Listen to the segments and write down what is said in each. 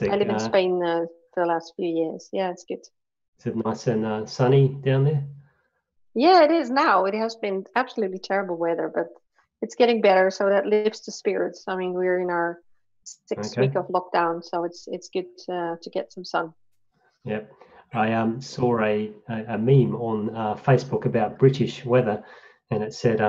Fantastic. I live in Spain for the last few years. Yeah, it's good. Is it nice and sunny down there? Yeah, it is now. It has been absolutely terrible weather, but it's getting better, so that lifts the spirits. I mean, we're in our sixth week of lockdown, so it's good to get some sun. Yep. I saw a meme on Facebook about British weather, and it said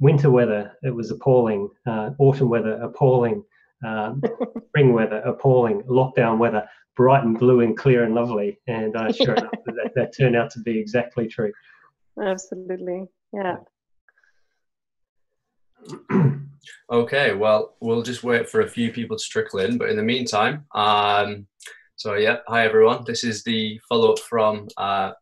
winter weather, it was appalling, autumn weather, appalling, spring weather, appalling, lockdown weather, bright and blue and clear and lovely. And sure enough, that turned out to be exactly true. Absolutely, yeah. Okay, well, we'll just wait for a few people to trickle in, but in the meantime, so yeah, hi everyone. This is the follow-up from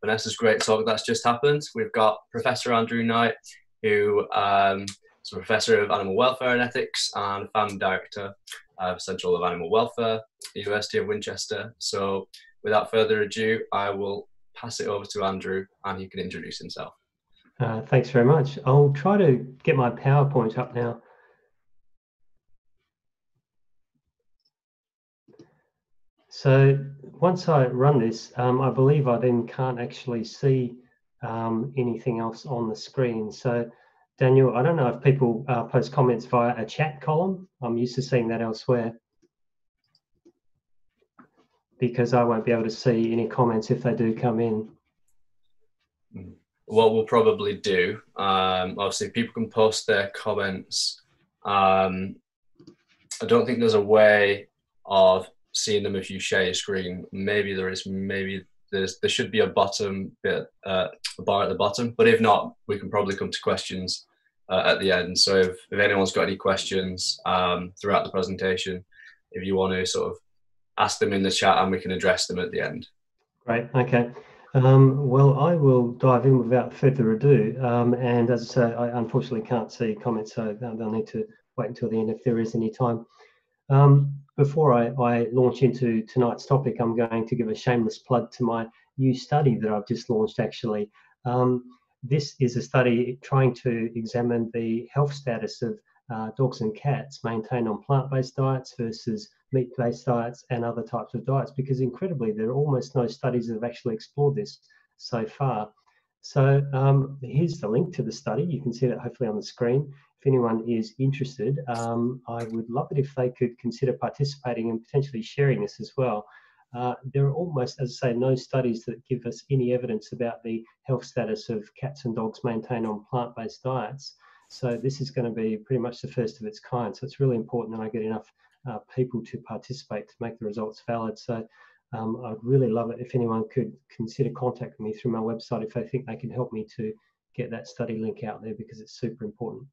Vanessa's great talk that's just happened. We've got Professor Andrew Knight, who is a Professor of Animal Welfare and Ethics and Founding Director of Central of Animal Welfare, the University of Winchester. So without further ado, I will pass it over to Andrew and he can introduce himself. Thanks very much. I'll try to get my PowerPoint up now. So once I run this, I believe I then can't actually see anything else on the screen. So Daniel, I don't know if people post comments via a chat column. I'm used to seeing that elsewhere, because I won't be able to see any comments if they do come in. What we'll probably do, obviously people can post their comments. I don't think there's a way of seeing them if you share your screen. Maybe there is, there should be a bottom bit, a bar at the bottom, but if not, we can probably come to questions at the end. So if anyone's got any questions throughout the presentation, if you want to sort of ask them in the chat and we can address them at the end. Great, okay. Well, I will dive in without further ado, and as I say, I unfortunately can't see comments, so they'll need to wait until the end if there is any time. Before I launch into tonight's topic, I'm going to give a shameless plug to my new study that I've just launched, actually. This is a study trying to examine the health status of dogs and cats maintained on plant-based diets versus meat-based diets and other types of diets, because incredibly there are almost no studies that have actually explored this so far. So here's the link to the study. You can see that hopefully on the screen. If anyone is interested, I would love it if they could consider participating and potentially sharing this as well. There are almost, as I say, no studies that give us any evidence about the health status of cats and dogs maintained on plant-based diets. So this is going to be pretty much the first of its kind. So it's really important that I get enough people to participate to make the results valid. So I'd really love it if anyone could consider contacting me through my website if they think they can help me to get that study link out there, because it's super important.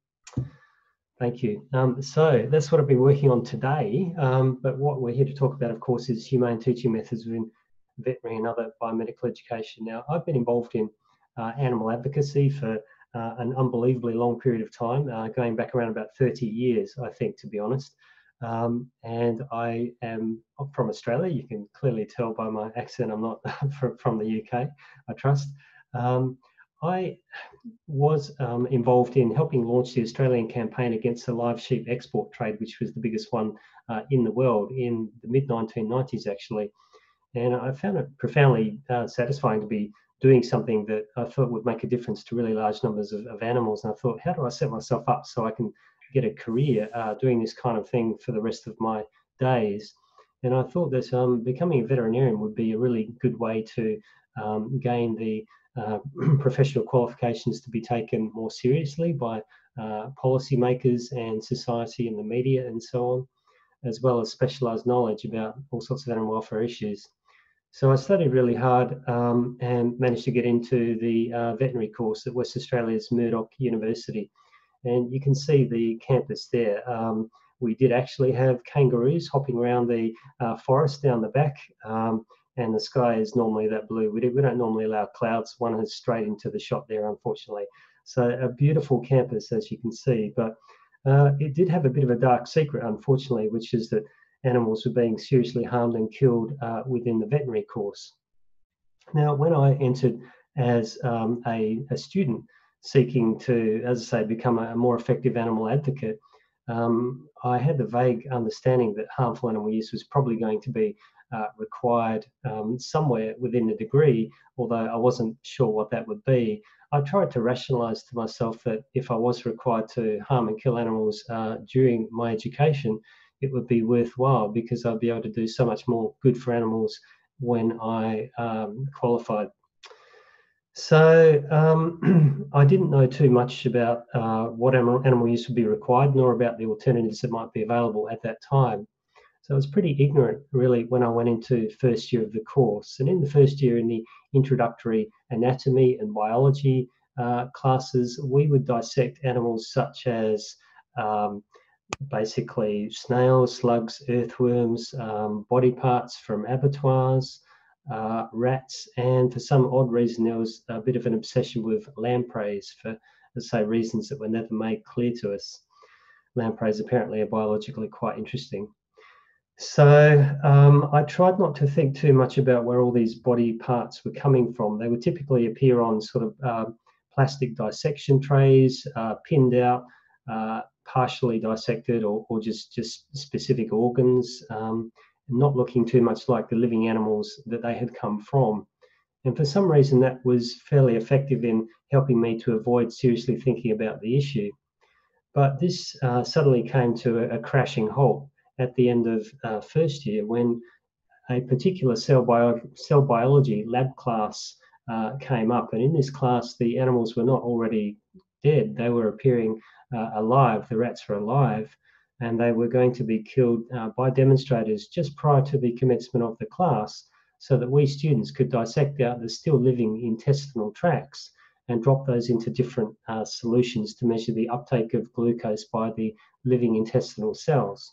Thank you. So that's what I've been working on today. But what we're here to talk about, of course, is humane teaching methods within veterinary and other biomedical education. Now, I've been involved in animal advocacy for an unbelievably long period of time, going back around about 30 years, I think, to be honest. And I am from Australia. You can clearly tell by my accent I'm not from the UK, I trust. I was involved in helping launch the Australian campaign against the live sheep export trade, which was the biggest one in the world in the mid-1990s, actually. And I found it profoundly satisfying to be doing something that I thought would make a difference to really large numbers of animals. And I thought, how do I set myself up so I can get a career doing this kind of thing for the rest of my days? And I thought that becoming a veterinarian would be a really good way to gain the professional qualifications to be taken more seriously by policymakers and society and the media and so on, as well as specialised knowledge about all sorts of animal welfare issues. So I studied really hard and managed to get into the veterinary course at West Australia's Murdoch University. And you can see the campus there. We did actually have kangaroos hopping around the forest down the back, and the sky is normally that blue. We don't normally allow clouds. One is straight into the shot there, unfortunately. So a beautiful campus, as you can see, but it did have a bit of a dark secret, unfortunately, which is that animals were being seriously harmed and killed within the veterinary course. Now, when I entered as a student seeking to, as I say, become a more effective animal advocate, I had the vague understanding that harmful animal use was probably going to be required somewhere within the degree, although I wasn't sure what that would be. I tried to rationalise to myself that if I was required to harm and kill animals during my education, it would be worthwhile because I'd be able to do so much more good for animals when I qualified. So I didn't know too much about what animal use would be required, nor about the alternatives that might be available at that time. So I was pretty ignorant, really, when I went into first year of the course. And in the first year, in the introductory anatomy and biology classes, we would dissect animals such as basically snails, slugs, earthworms, body parts from abattoirs, rats, and for some odd reason there was a bit of an obsession with lampreys for, let's say, reasons that were never made clear to us. Lampreys apparently are biologically quite interesting. So I tried not to think too much about where all these body parts were coming from. They would typically appear on sort of plastic dissection trays, pinned out, partially dissected, or just specific organs. Not looking too much like the living animals that they had come from. And for some reason that was fairly effective in helping me to avoid seriously thinking about the issue. But this suddenly came to a crashing halt at the end of first year when a particular cell biology lab class came up. And in this class, the animals were not already dead. They were appearing alive. The rats were alive, and they were going to be killed by demonstrators just prior to the commencement of the class so that we students could dissect out the still living intestinal tracts and drop those into different solutions to measure the uptake of glucose by the living intestinal cells.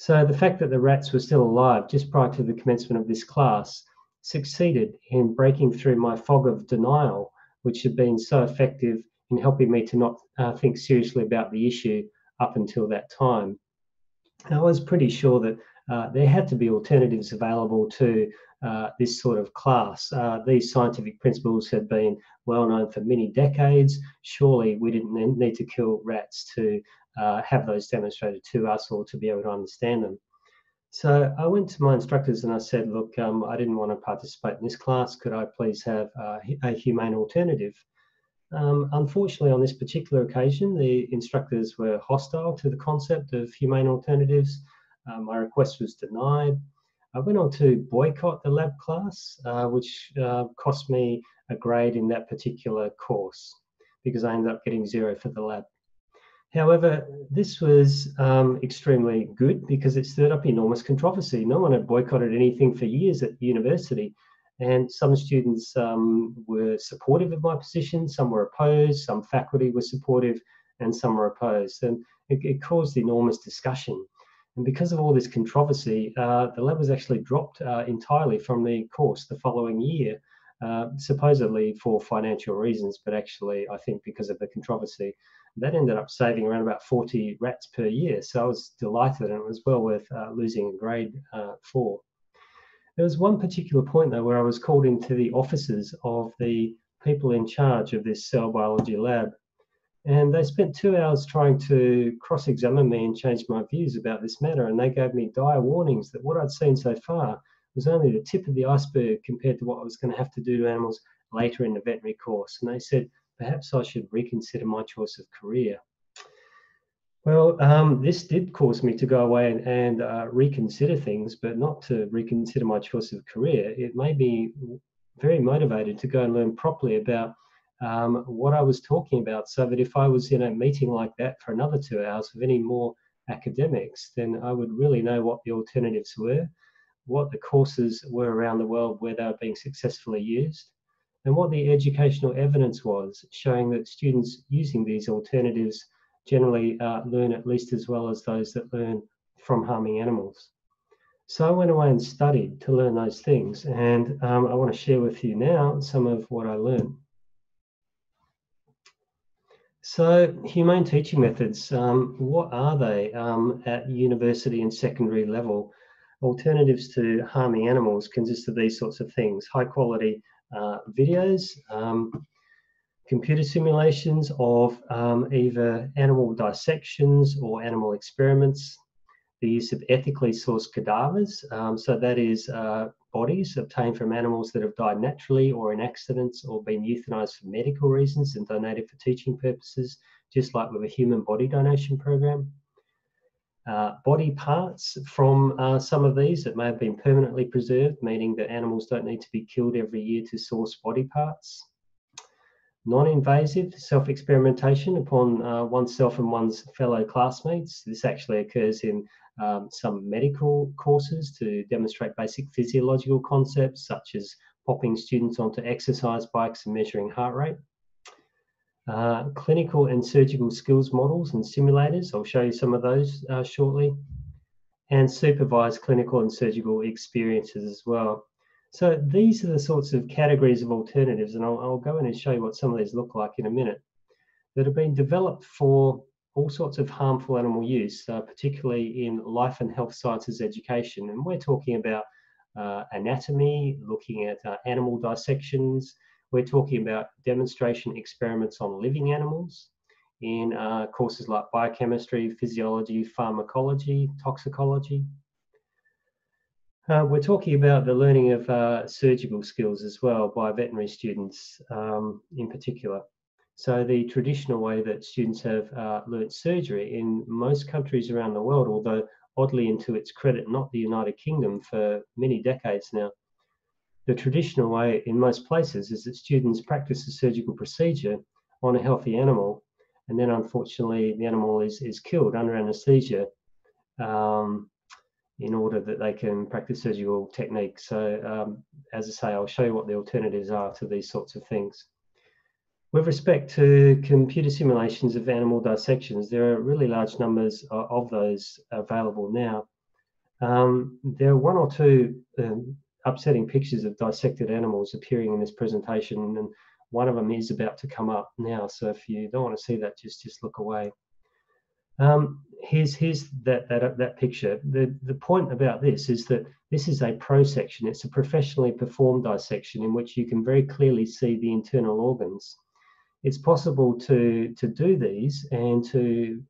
So the fact that the rats were still alive just prior to the commencement of this class succeeded in breaking through my fog of denial, which had been so effective in helping me to not think seriously about the issue up until that time. And I was pretty sure that there had to be alternatives available to this sort of class. These scientific principles had been well known for many decades. Surely we didn't need to kill rats to have those demonstrated to us or to be able to understand them. So I went to my instructors and I said, look, I didn't want to participate in this class. Could I please have a humane alternative? Unfortunately, on this particular occasion, the instructors were hostile to the concept of humane alternatives. My request was denied. I went on to boycott the lab class, which cost me a grade in that particular course because I ended up getting 0 for the lab. However, this was extremely good because it stirred up enormous controversy. No one had boycotted anything for years at university. And some students were supportive of my position, some were opposed, some faculty were supportive, and some were opposed. And it caused enormous discussion. And because of all this controversy, the lab was actually dropped entirely from the course the following year, supposedly for financial reasons, but actually, I think, because of the controversy. That ended up saving around about 40 rats per year. So I was delighted, and it was well worth losing a grade for. There was one particular point, though, where I was called into the offices of the people in charge of this cell biology lab, and they spent 2 hours trying to cross-examine me and change my views about this matter, and they gave me dire warnings that what I'd seen so far was only the tip of the iceberg compared to what I was going to have to do to animals later in the veterinary course. And they said, perhaps I should reconsider my choice of career. Well, this did cause me to go away and reconsider things, but not to reconsider my choice of career. It made me very motivated to go and learn properly about what I was talking about, so that if I was in a meeting like that for another 2 hours with any more academics, then I would really know what the alternatives were, what the courses were around the world where they were being successfully used, and what the educational evidence was showing that students using these alternatives generally learn at least as well as those that learn from harming animals. So I went away and studied to learn those things, and I want to share with you now some of what I learned. So humane teaching methods, what are they at university and secondary level? Alternatives to harming animals consist of these sorts of things: high quality videos, computer simulations of either animal dissections or animal experiments, the use of ethically sourced cadavers, so that is bodies obtained from animals that have died naturally or in accidents or been euthanized for medical reasons and donated for teaching purposes, just like with a human body donation program. Body parts from some of these that may have been permanently preserved, meaning that animals don't need to be killed every year to source body parts. Non-invasive self-experimentation upon oneself and one's fellow classmates. This actually occurs in some medical courses to demonstrate basic physiological concepts, such as popping students onto exercise bikes and measuring heart rate. Clinical and surgical skills models and simulators. I'll show you some of those shortly. And supervised clinical and surgical experiences as well. So these are the sorts of categories of alternatives, and I'll go in and show you what some of these look like in a minute, that have been developed for all sorts of harmful animal use, particularly in life and health sciences education. And we're talking about anatomy, looking at animal dissections. We're talking about demonstration experiments on living animals in courses like biochemistry, physiology, pharmacology, toxicology. We're talking about the learning of surgical skills as well by veterinary students in particular. So the traditional way that students have learnt surgery in most countries around the world, although oddly and to its credit, not the United Kingdom for many decades now. The traditional way in most places is that students practice a surgical procedure on a healthy animal, and then unfortunately the animal is killed under anesthesia in order that they can practice surgical techniques. So as I say, I'll show you what the alternatives are to these sorts of things. With respect to computer simulations of animal dissections, there are really large numbers of those available now. There are one or two upsetting pictures of dissected animals appearing in this presentation, and one of them is about to come up now, so if you don't want to see that, just look away. Here's that picture. The point about this is that this is a prosection. It's a professionally performed dissection in which you can very clearly see the internal organs. It's possible to do these and to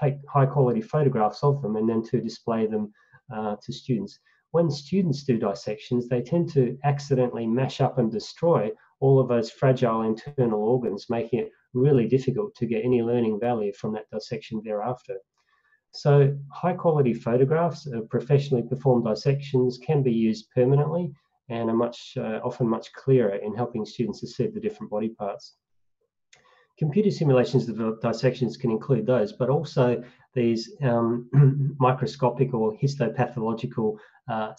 take high quality photographs of them and then to display them to students. When students do dissections, they tend to accidentally mash up and destroy all of those fragile internal organs, making it really difficult to get any learning value from that dissection thereafter. So high quality photographs of professionally performed dissections can be used permanently and are often much clearer in helping students to see the different body parts. Computer simulations of dissections can include those, but also these microscopic or histopathological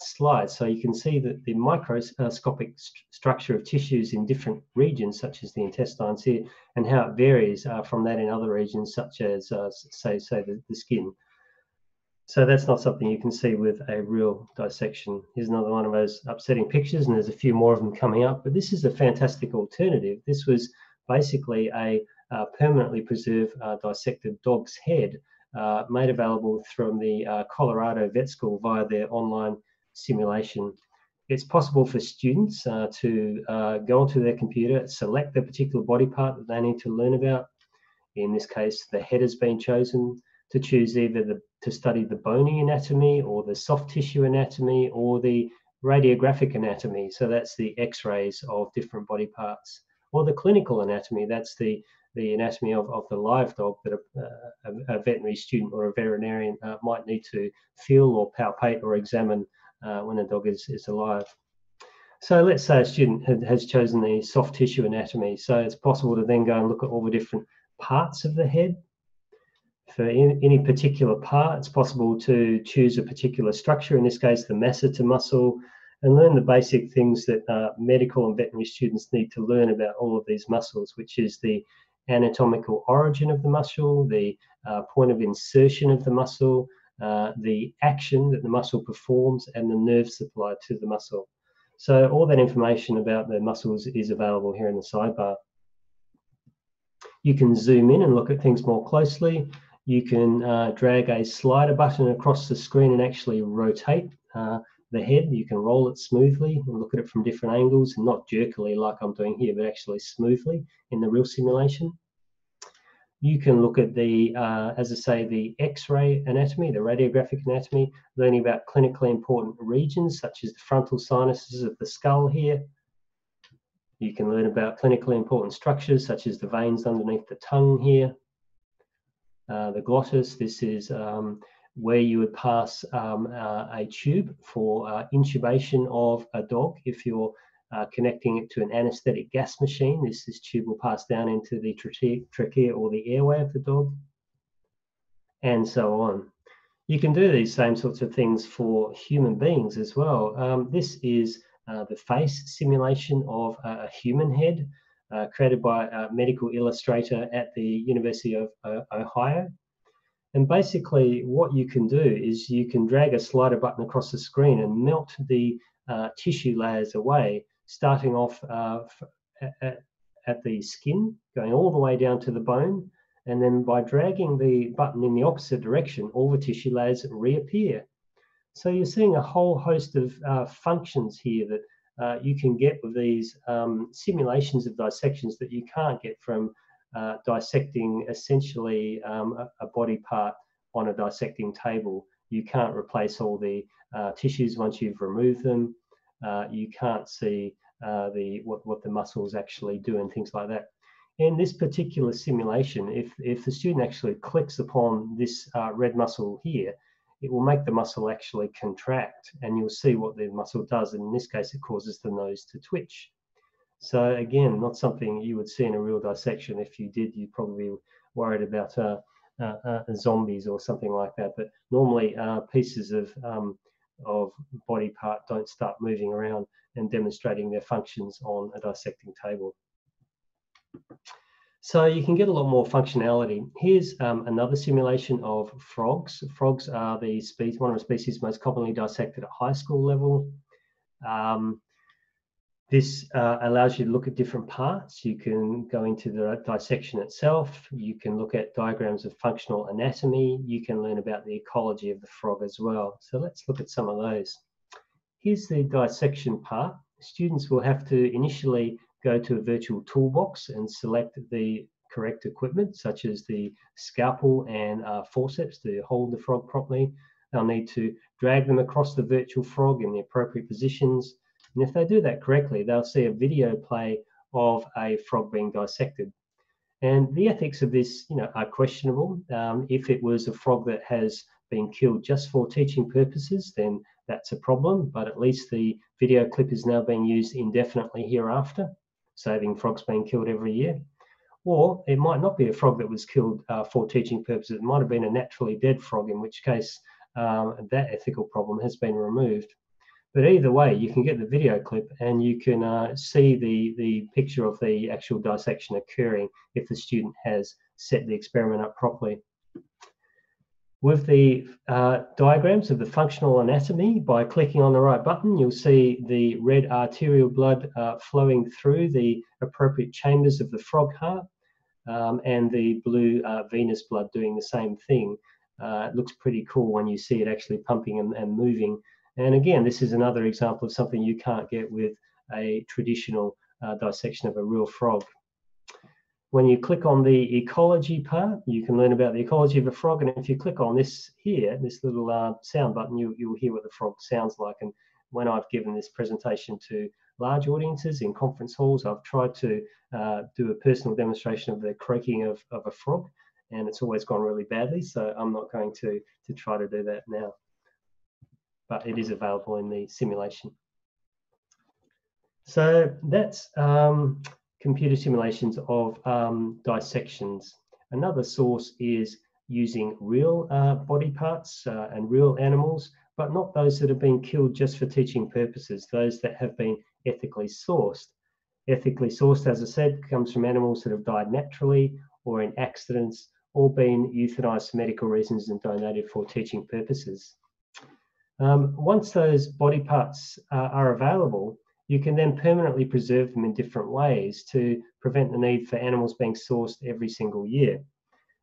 slides. So you can see that the microscopic structure of tissues in different regions, such as the intestines here, and how it varies from that in other regions, such as, say the skin. So that's not something you can see with a real dissection. Here's another one of those upsetting pictures, and there's a few more of them coming up, but this is a fantastic alternative. This was basically a permanently preserved dissected dog's head made available from the Colorado Vet School via their online simulation. It's possible for students to go onto their computer, select the particular body part that they need to learn about. In this case, the head has been chosen to choose either to study the bony anatomy or the soft tissue anatomy or the radiographic anatomy. So that's the x-rays of different body parts. Or the clinical anatomy, that's the anatomy of the live dog that a veterinary student or a veterinarian might need to feel or palpate or examine when a dog is alive. So let's say a student has chosen the soft tissue anatomy. So it's possible to then go and look at all the different parts of the head. For any particular part, it's possible to choose a particular structure, in this case, the masseter muscle, and learn the basic things that medical and veterinary students need to learn about all of these muscles, which is the anatomical origin of the muscle, the point of insertion of the muscle, the action that the muscle performs, and the nerve supply to the muscle. So all that information about the muscles is available here in the sidebar. You can zoom in and look at things more closely. You can drag a slider button across the screen and actually rotate the head. You can roll it smoothly and look at it from different angles, and not jerkily like I'm doing here, but actually smoothly in the real simulation. You can look at the, as I say, the X-ray anatomy, the radiographic anatomy, learning about clinically important regions such as the frontal sinuses of the skull here. You can learn about clinically important structures such as the veins underneath the tongue here. The glottis, this is where you would pass a tube for intubation of a dog if you're connecting it to an anesthetic gas machine. This tube will pass down into the trachea or the airway of the dog, and so on. You can do these same sorts of things for human beings as well. This is the face simulation of a human head created by a medical illustrator at the University of Ohio. And basically what you can do is you can drag a slider button across the screen and melt the tissue layers away, starting off at the skin, going all the way down to the bone, and then by dragging the button in the opposite direction, all the tissue layers reappear. So you're seeing a whole host of functions here that you can get with these simulations of dissections that you can't get from dissecting essentially a body part on a dissecting table. You can't replace all the tissues once you've removed them. You can't see what the muscles actually do and things like that. In this particular simulation, if the student actually clicks upon this red muscle here, it will make the muscle actually contract, and you'll see what the muscle does. In this case, it causes the nose to twitch. So again, not something you would see in a real dissection. If you did, you'd probably be worried about zombies or something like that. But normally pieces of body part don't start moving around and demonstrating their functions on a dissecting table. So you can get a lot more functionality. Here's another simulation of frogs. Frogs are the species, one of the species most commonly dissected at high school level. This allows you to look at different parts. You can go into the dissection itself. You can look at diagrams of functional anatomy. You can learn about the ecology of the frog as well. So let's look at some of those. Here's the dissection part. Students will have to initially go to a virtual toolbox and select the correct equipment, such as the scalpel and forceps to hold the frog properly. They'll need to drag them across the virtual frog in the appropriate positions. And if they do that correctly, they'll see a video play of a frog being dissected. And the ethics of this, you know, are questionable. If it was a frog that has been killed just for teaching purposes, then that's a problem. But at least the video clip is now being used indefinitely hereafter, saving frogs being killed every year. Or it might not be a frog that was killed for teaching purposes. It might have been a naturally dead frog, in which case that ethical problem has been removed. But either way, you can get the video clip and you can see the picture of the actual dissection occurring if the student has set the experiment up properly. With the diagrams of the functional anatomy, by clicking on the right button, you'll see the red arterial blood flowing through the appropriate chambers of the frog heart, and the blue venous blood doing the same thing. It looks pretty cool when you see it actually pumping and moving. And again, this is another example of something you can't get with a traditional dissection of a real frog. When you click on the ecology part, you can learn about the ecology of a frog. And if you click on this here, this little sound button, you'll hear what the frog sounds like. And when I've given this presentation to large audiences in conference halls, I've tried to do a personal demonstration of the croaking of a frog. And it's always gone really badly. So I'm not going to try to do that now. But it is available in the simulation. So that's computer simulations of dissections. Another source is using real body parts and real animals, but not those that have been killed just for teaching purposes, those that have been ethically sourced. Ethically sourced, as I said, comes from animals that have died naturally or in accidents, or been euthanized for medical reasons and donated for teaching purposes. Once those body parts are available, you can then permanently preserve them in different ways to prevent the need for animals being sourced every single year.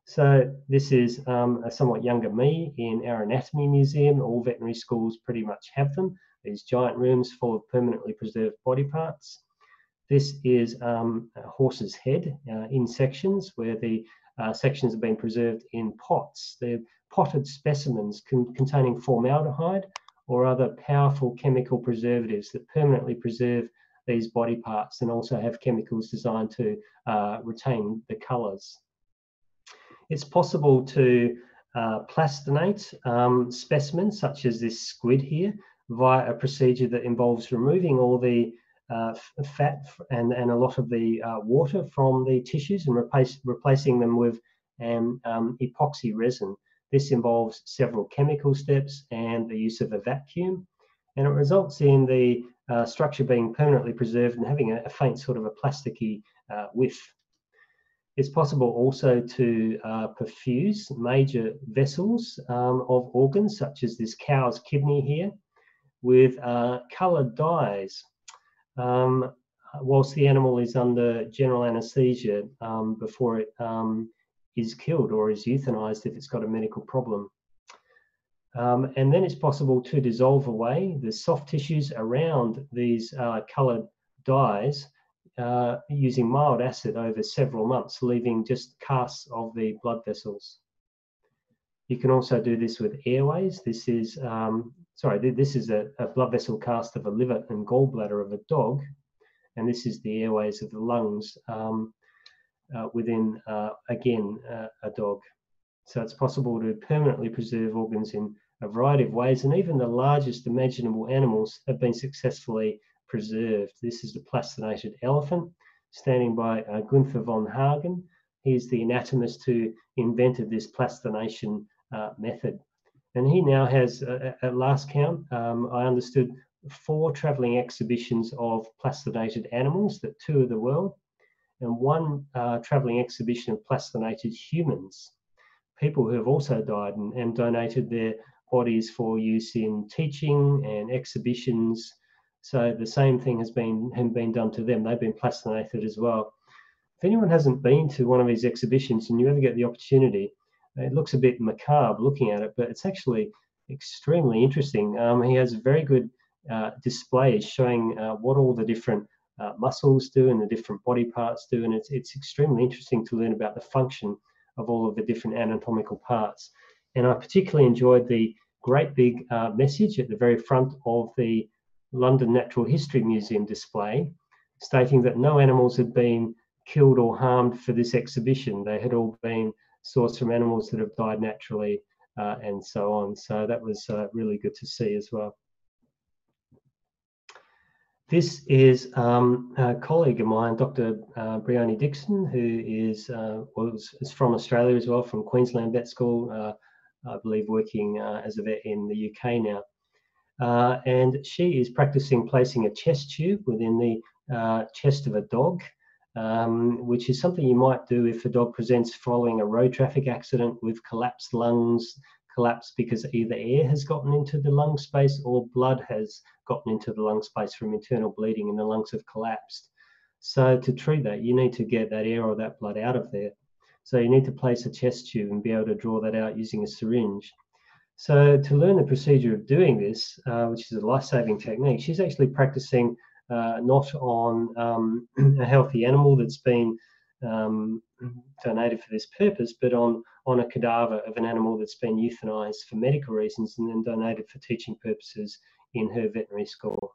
So this is a somewhat younger me in our anatomy museum. All veterinary schools pretty much have them. these giant rooms full of permanently preserved body parts. This is a horse's head in sections, where the sections have been preserved in pots. They're potted specimens containing formaldehyde or other powerful chemical preservatives that permanently preserve these body parts, and also have chemicals designed to retain the colours. It's possible to plastinate specimens such as this squid here via a procedure that involves removing all the fat and a lot of the water from the tissues and replacing them with an epoxy resin. This involves several chemical steps and the use of a vacuum, and it results in the structure being permanently preserved and having a faint sort of a plasticky whiff. It's possible also to perfuse major vessels of organs, such as this cow's kidney here, with coloured dyes whilst the animal is under general anaesthesia before it is killed or is euthanised if it's got a medical problem. And then it's possible to dissolve away the soft tissues around these coloured dyes using mild acid over several months, leaving just casts of the blood vessels. You can also do this with airways. This is, this is a blood vessel cast of a liver and gallbladder of a dog, and this is the airways of the lungs within, again, a dog. So it's possible to permanently preserve organs in a variety of ways, and even the largest imaginable animals have been successfully preserved. This is the plastinated elephant, standing by Gunther von Hagen. He's the anatomist who invented this plastination method. And he now has, at last count, I understood, 4 travelling exhibitions of plastinated animals that tour the world, and 1 travelling exhibition of plastinated humans. People who have also died and donated their bodies for use in teaching and exhibitions. So the same thing has been done to them. They've been plastinated as well. If anyone hasn't been to one of these exhibitions and you ever get the opportunity, it looks a bit macabre looking at it, but it's actually extremely interesting. He has very good displays showing what all the different muscles do and the different body parts do, and it's extremely interesting to learn about the function of all of the different anatomical parts. And I particularly enjoyed the great big message at the very front of the London Natural History Museum display, stating that no animals had been killed or harmed for this exhibition. They had all been sourced from animals that have died naturally and so on. So that was really good to see as well. This is a colleague of mine, Dr. Bryony Dixon, who is from Australia as well, from Queensland Vet School, I believe working as a vet in the UK now. And she is practicing placing a chest tube within the chest of a dog, which is something you might do if a dog presents following a road traffic accident with collapsed lungs, collapse because either air has gotten into the lung space or blood has gotten into the lung space from internal bleeding and the lungs have collapsed. So to treat that, you need to get that air or that blood out of there. So you need to place a chest tube and be able to draw that out using a syringe. So to learn the procedure of doing this, which is a life-saving technique, she's actually practicing not on a healthy animal that's been donated for this purpose, but on a cadaver of an animal that's been euthanized for medical reasons and then donated for teaching purposes in her veterinary school.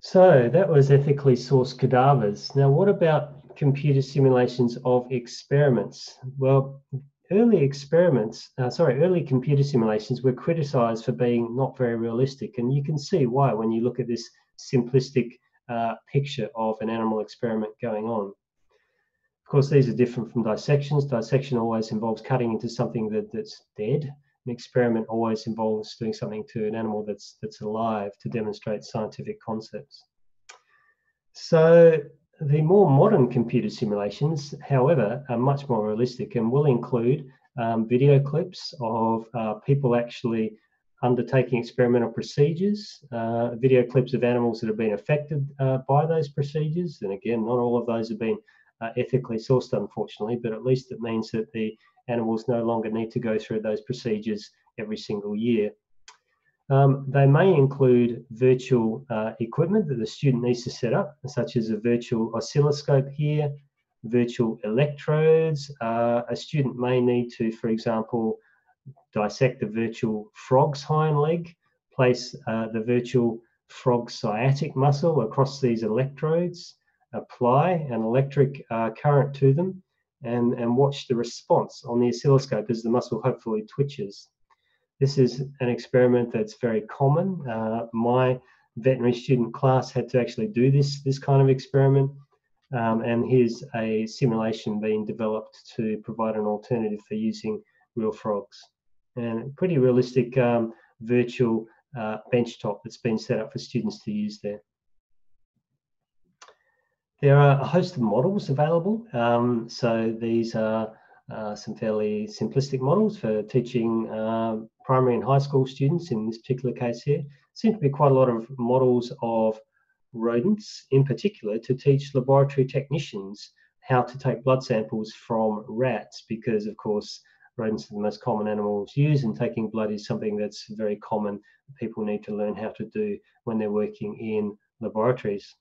So that was ethically sourced cadavers. Now, what about computer simulations of experiments? Well, early computer simulations were criticized for being not very realistic, and you can see why when you look at this simplistic picture of an animal experiment going on. Of course, these are different from dissections. Dissection always involves cutting into something that's dead. An experiment always involves doing something to an animal that's alive to demonstrate scientific concepts. So the more modern computer simulations, however, are much more realistic and will include video clips of people actually undertaking experimental procedures, video clips of animals that have been affected by those procedures. And again, not all of those have been ethically sourced, unfortunately, but at least it means that the animals no longer need to go through those procedures every single year. They may include virtual equipment that the student needs to set up, such as a virtual oscilloscope here, virtual electrodes. A student may need to, for example, dissect a virtual frog's hind leg, place the virtual frog's sciatic muscle across these electrodes, apply an electric current to them, and watch the response on the oscilloscope as the muscle hopefully twitches. This is an experiment that's very common. My veterinary student class had to actually do this kind of experiment, and here's a simulation being developed to provide an alternative for using real frogs. And pretty realistic virtual benchtop that's been set up for students to use there. There are a host of models available. So these are some fairly simplistic models for teaching primary and high school students in this particular case here. Seem to be quite a lot of models of rodents in particular to teach laboratory technicians how to take blood samples from rats, because of course rodents are the most common animals used, and taking blood is something that's very common people need to learn how to do when they're working in laboratories.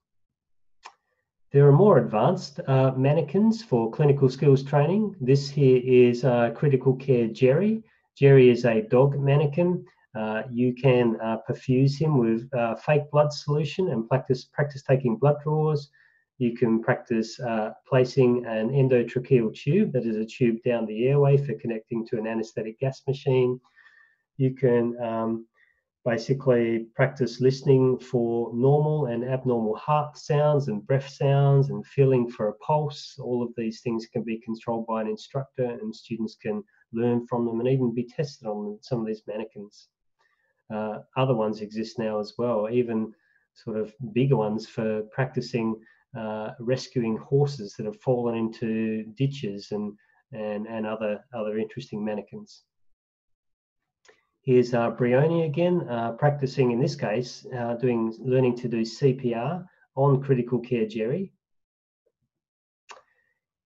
There are more advanced mannequins for clinical skills training. This here is Critical Care Jerry. Jerry is a dog mannequin. You can perfuse him with fake blood solution and practice taking blood draws. You can practice placing an endotracheal tube, that is a tube down the airway for connecting to an anesthetic gas machine. You can basically practice listening for normal and abnormal heart sounds and breath sounds and feeling for a pulse. All of these things can be controlled by an instructor, and students can learn from them and even be tested on some of these mannequins. Other ones exist now as well, even sort of bigger ones for practicing rescuing horses that have fallen into ditches and other interesting mannequins. Here's Bryony again, practicing, in this case, learning to do CPR on Critical Care Jerry.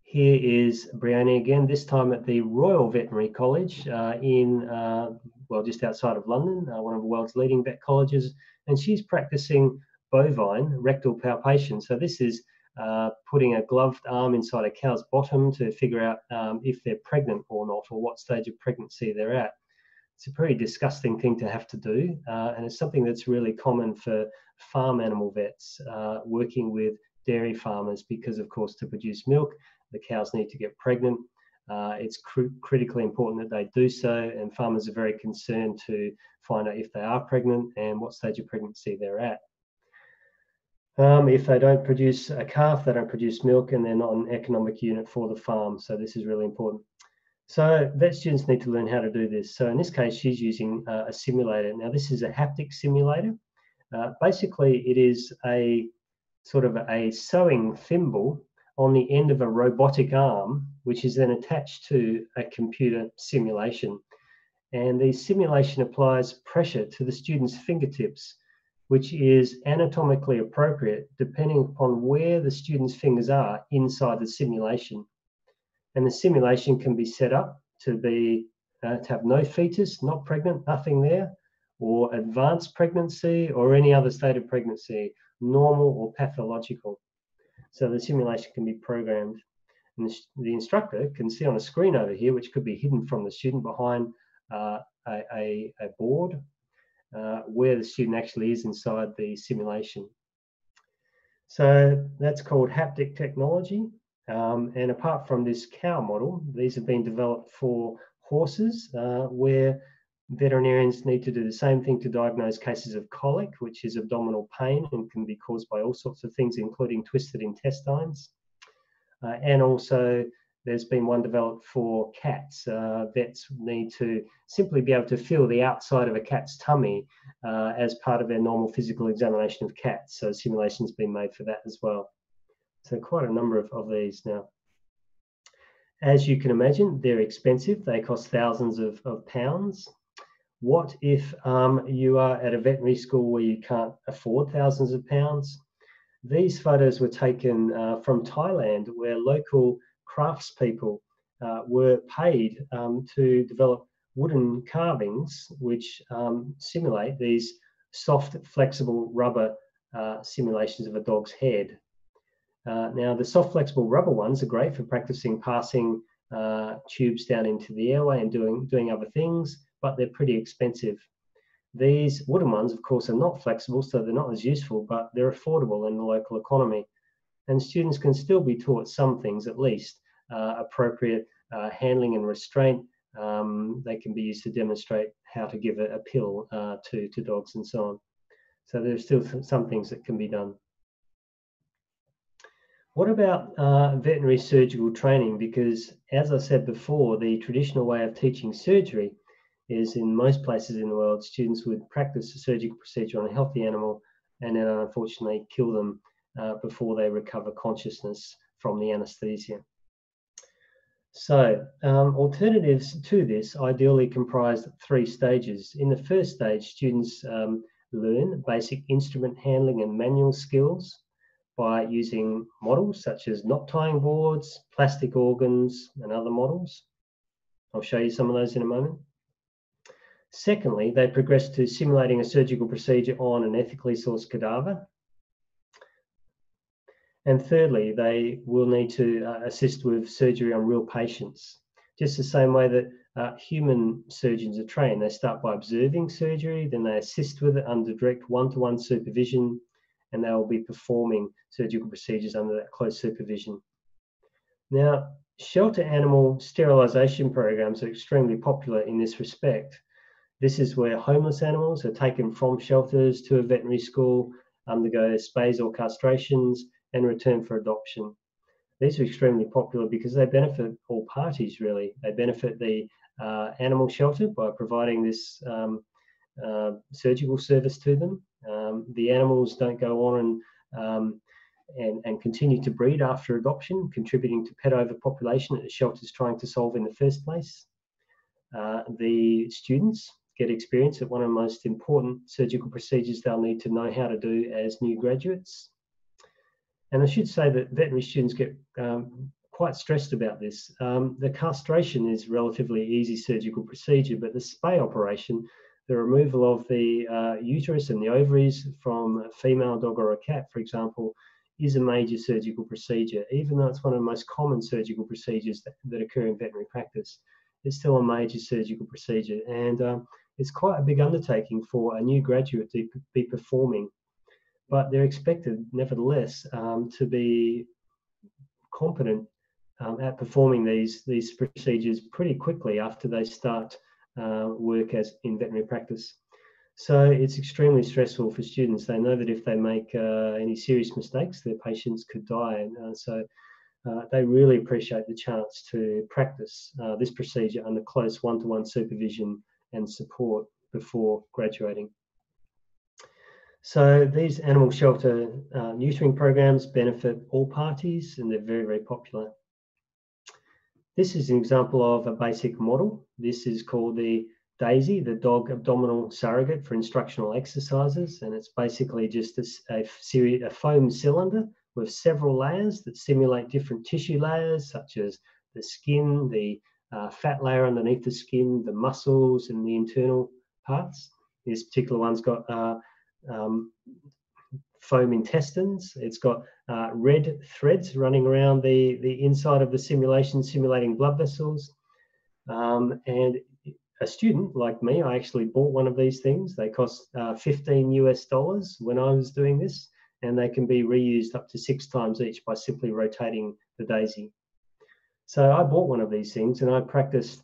Here is Bryony again, this time at the Royal Veterinary College just outside of London, one of the world's leading vet colleges, and she's practicing bovine rectal palpation. So this is putting a gloved arm inside a cow's bottom to figure out if they're pregnant or not, or what stage of pregnancy they're at. It's a pretty disgusting thing to have to do, and it's something that's really common for farm animal vets working with dairy farmers, because of course to produce milk the cows need to get pregnant. It's critically important that they do so, and farmers are very concerned to find out if they are pregnant and what stage of pregnancy they're at. If they don't produce a calf, they don't produce milk, and they're not an economic unit for the farm, so this is really important. So vet students need to learn how to do this. So in this case, she's using a simulator. Now this is a haptic simulator. Basically, it is a sort of a sewing thimble on the end of a robotic arm, which is then attached to a computer simulation. And the simulation applies pressure to the student's fingertips, which is anatomically appropriate depending upon where the student's fingers are inside the simulation. And the simulation can be set up to have no fetus, not pregnant, nothing there, or advanced pregnancy, or any other state of pregnancy, normal or pathological. So the simulation can be programmed. And the instructor can see on a screen over here, which could be hidden from the student behind a board, where the student actually is inside the simulation. So that's called haptic technology. And apart from this cow model, these have been developed for horses, where veterinarians need to do the same thing to diagnose cases of colic, which is abdominal pain and can be caused by all sorts of things, including twisted intestines. And also there's been one developed for cats. Vets need to simply be able to feel the outside of a cat's tummy as part of their normal physical examination of cats. So simulation's been made for that as well. So quite a number of these now. As you can imagine, they're expensive. They cost thousands of pounds. What if you are at a veterinary school where you can't afford thousands of pounds? These photos were taken from Thailand, where local craftspeople were paid to develop wooden carvings which simulate these soft, flexible rubber simulations of a dog's head. Now, the soft, flexible rubber ones are great for practicing passing tubes down into the airway and doing other things, but they're pretty expensive. These wooden ones, of course, are not flexible, so they're not as useful, but they're affordable in the local economy. And students can still be taught some things, at least, appropriate handling and restraint. They can be used to demonstrate how to give a pill to dogs and so on. So there's still some things that can be done. What about veterinary surgical training? Because as I said before, the traditional way of teaching surgery is in most places in the world, students would practice a surgical procedure on a healthy animal and then unfortunately kill them before they recover consciousness from the anesthesia. So alternatives to this ideally comprised three stages. In the first stage, students learn basic instrument handling and manual skills by using models such as knot tying boards, plastic organs, and other models. I'll show you some of those in a moment. Secondly, they progress to simulating a surgical procedure on an ethically sourced cadaver. And thirdly, they will need to assist with surgery on real patients, just the same way that human surgeons are trained. They start by observing surgery, then they assist with it under direct one-to-one supervision, and they will be performing surgical procedures under that close supervision. Now, shelter animal sterilisation programs are extremely popular in this respect. This is where homeless animals are taken from shelters to a veterinary school, undergo spays or castrations, and return for adoption. These are extremely popular because they benefit all parties, really. They benefit the animal shelter by providing this surgical service to them. The animals don't go on and continue to breed after adoption, contributing to pet overpopulation that the shelter's trying to solve in the first place. The students get experience at one of the most important surgical procedures they'll need to know how to do as new graduates. And I should say that veterinary students get quite stressed about this. The castration is a relatively easy surgical procedure, but the spay operation, the removal of the uterus and the ovaries from a female dog or a cat, for example, is a major surgical procedure. Even though it's one of the most common surgical procedures that occur in veterinary practice, it's still a major surgical procedure, and it's quite a big undertaking for a new graduate to be performing. But they're expected, nevertheless, to be competent at performing these procedures pretty quickly after they start work in veterinary practice. So it's extremely stressful for students. They know that if they make any serious mistakes, their patients could die. So they really appreciate the chance to practice this procedure under close one-to-one supervision and support before graduating. So these animal shelter neutering programs benefit all parties, and they're very, very popular. This is an example of a basic model. This is called the DAISY, the dog abdominal surrogate for instructional exercises, and it's basically just a foam cylinder with several layers that simulate different tissue layers, such as the skin, the fat layer underneath the skin, the muscles, and the internal parts. This particular one's got foam intestines. It's got red threads running around the inside of the simulation, simulating blood vessels. And a student like me, I actually bought one of these things. They cost $15 US when I was doing this, and they can be reused up to 6 times each by simply rotating the daisy. So I bought one of these things and I practiced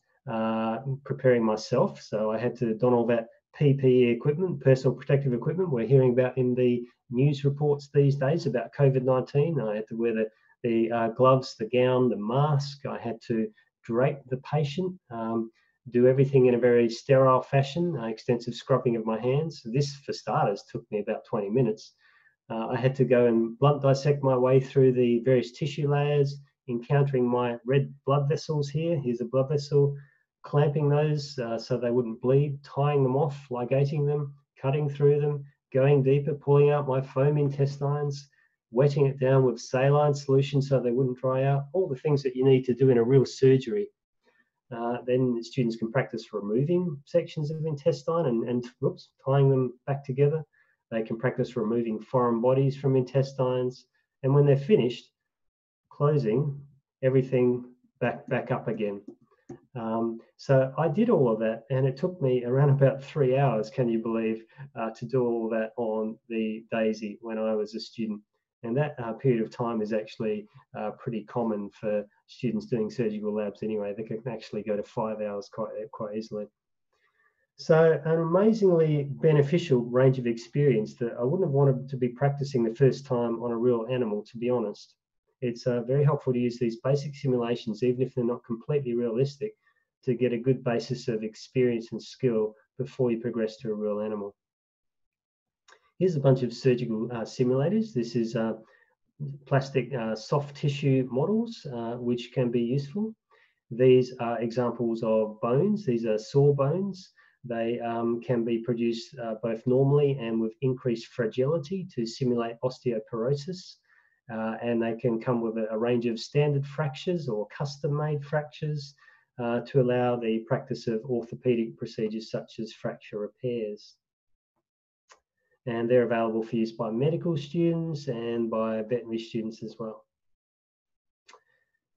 preparing myself. So I had to don all that PPE equipment, personal protective equipment, we're hearing about in the news reports these days about COVID-19. I had to wear the gloves, the gown, the mask. I had to drape the patient, do everything in a very sterile fashion, extensive scrubbing of my hands. This, for starters, took me about 20 minutes. I had to go and blunt dissect my way through the various tissue layers, encountering my red blood vessels here. Here's a blood vessel, clamping those so they wouldn't bleed, tying them off, ligating them, cutting through them, going deeper, pulling out my foam intestines, wetting it down with saline solution so they wouldn't dry out, all the things that you need to do in a real surgery. Then the students can practice removing sections of intestine and tying them back together. They can practice removing foreign bodies from intestines. And when they're finished, closing everything back up again. So I did all of that, and it took me around about 3 hours, can you believe, to do all that on the DAISY when I was a student. And that period of time is actually pretty common for students doing surgical labs anyway. They can actually go to 5 hours quite easily. So an amazingly beneficial range of experience that I wouldn't have wanted to be practicing the first time on a real animal, to be honest. It's very helpful to use these basic simulations, even if they're not completely realistic, to get a good basis of experience and skill before you progress to a real animal. Here's a bunch of surgical simulators. This is plastic soft tissue models, which can be useful. These are examples of bones. These are saw bones. They can be produced both normally and with increased fragility to simulate osteoporosis. And they can come with a range of standard fractures or custom-made fractures to allow the practice of orthopedic procedures such as fracture repairs. And they're available for use by medical students and by veterinary students as well.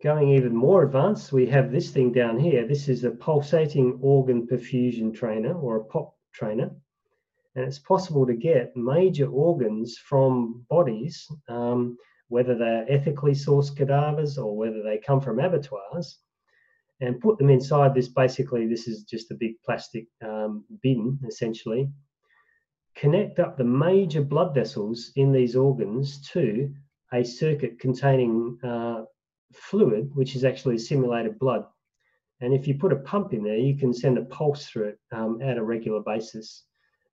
Going even more advanced, we have this thing down here. This is a pulsating organ perfusion trainer, or a POP trainer. And it's possible to get major organs from bodies, whether they're ethically sourced cadavers or whether they come from abattoirs, and put them inside this. Basically, this is just a big plastic bin, essentially. Connect up the major blood vessels in these organs to a circuit containing fluid, which is actually simulated blood. And if you put a pump in there, you can send a pulse through it at a regular basis.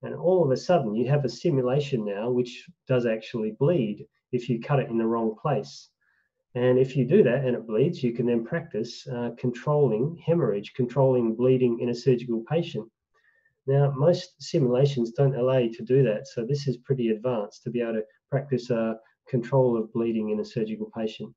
And all of a sudden, you have a simulation now which does actually bleed if you cut it in the wrong place. And if you do that and it bleeds, you can then practice controlling hemorrhage, controlling bleeding in a surgical patient. Now, most simulations don't allow you to do that, so this is pretty advanced to be able to practice control of bleeding in a surgical patient.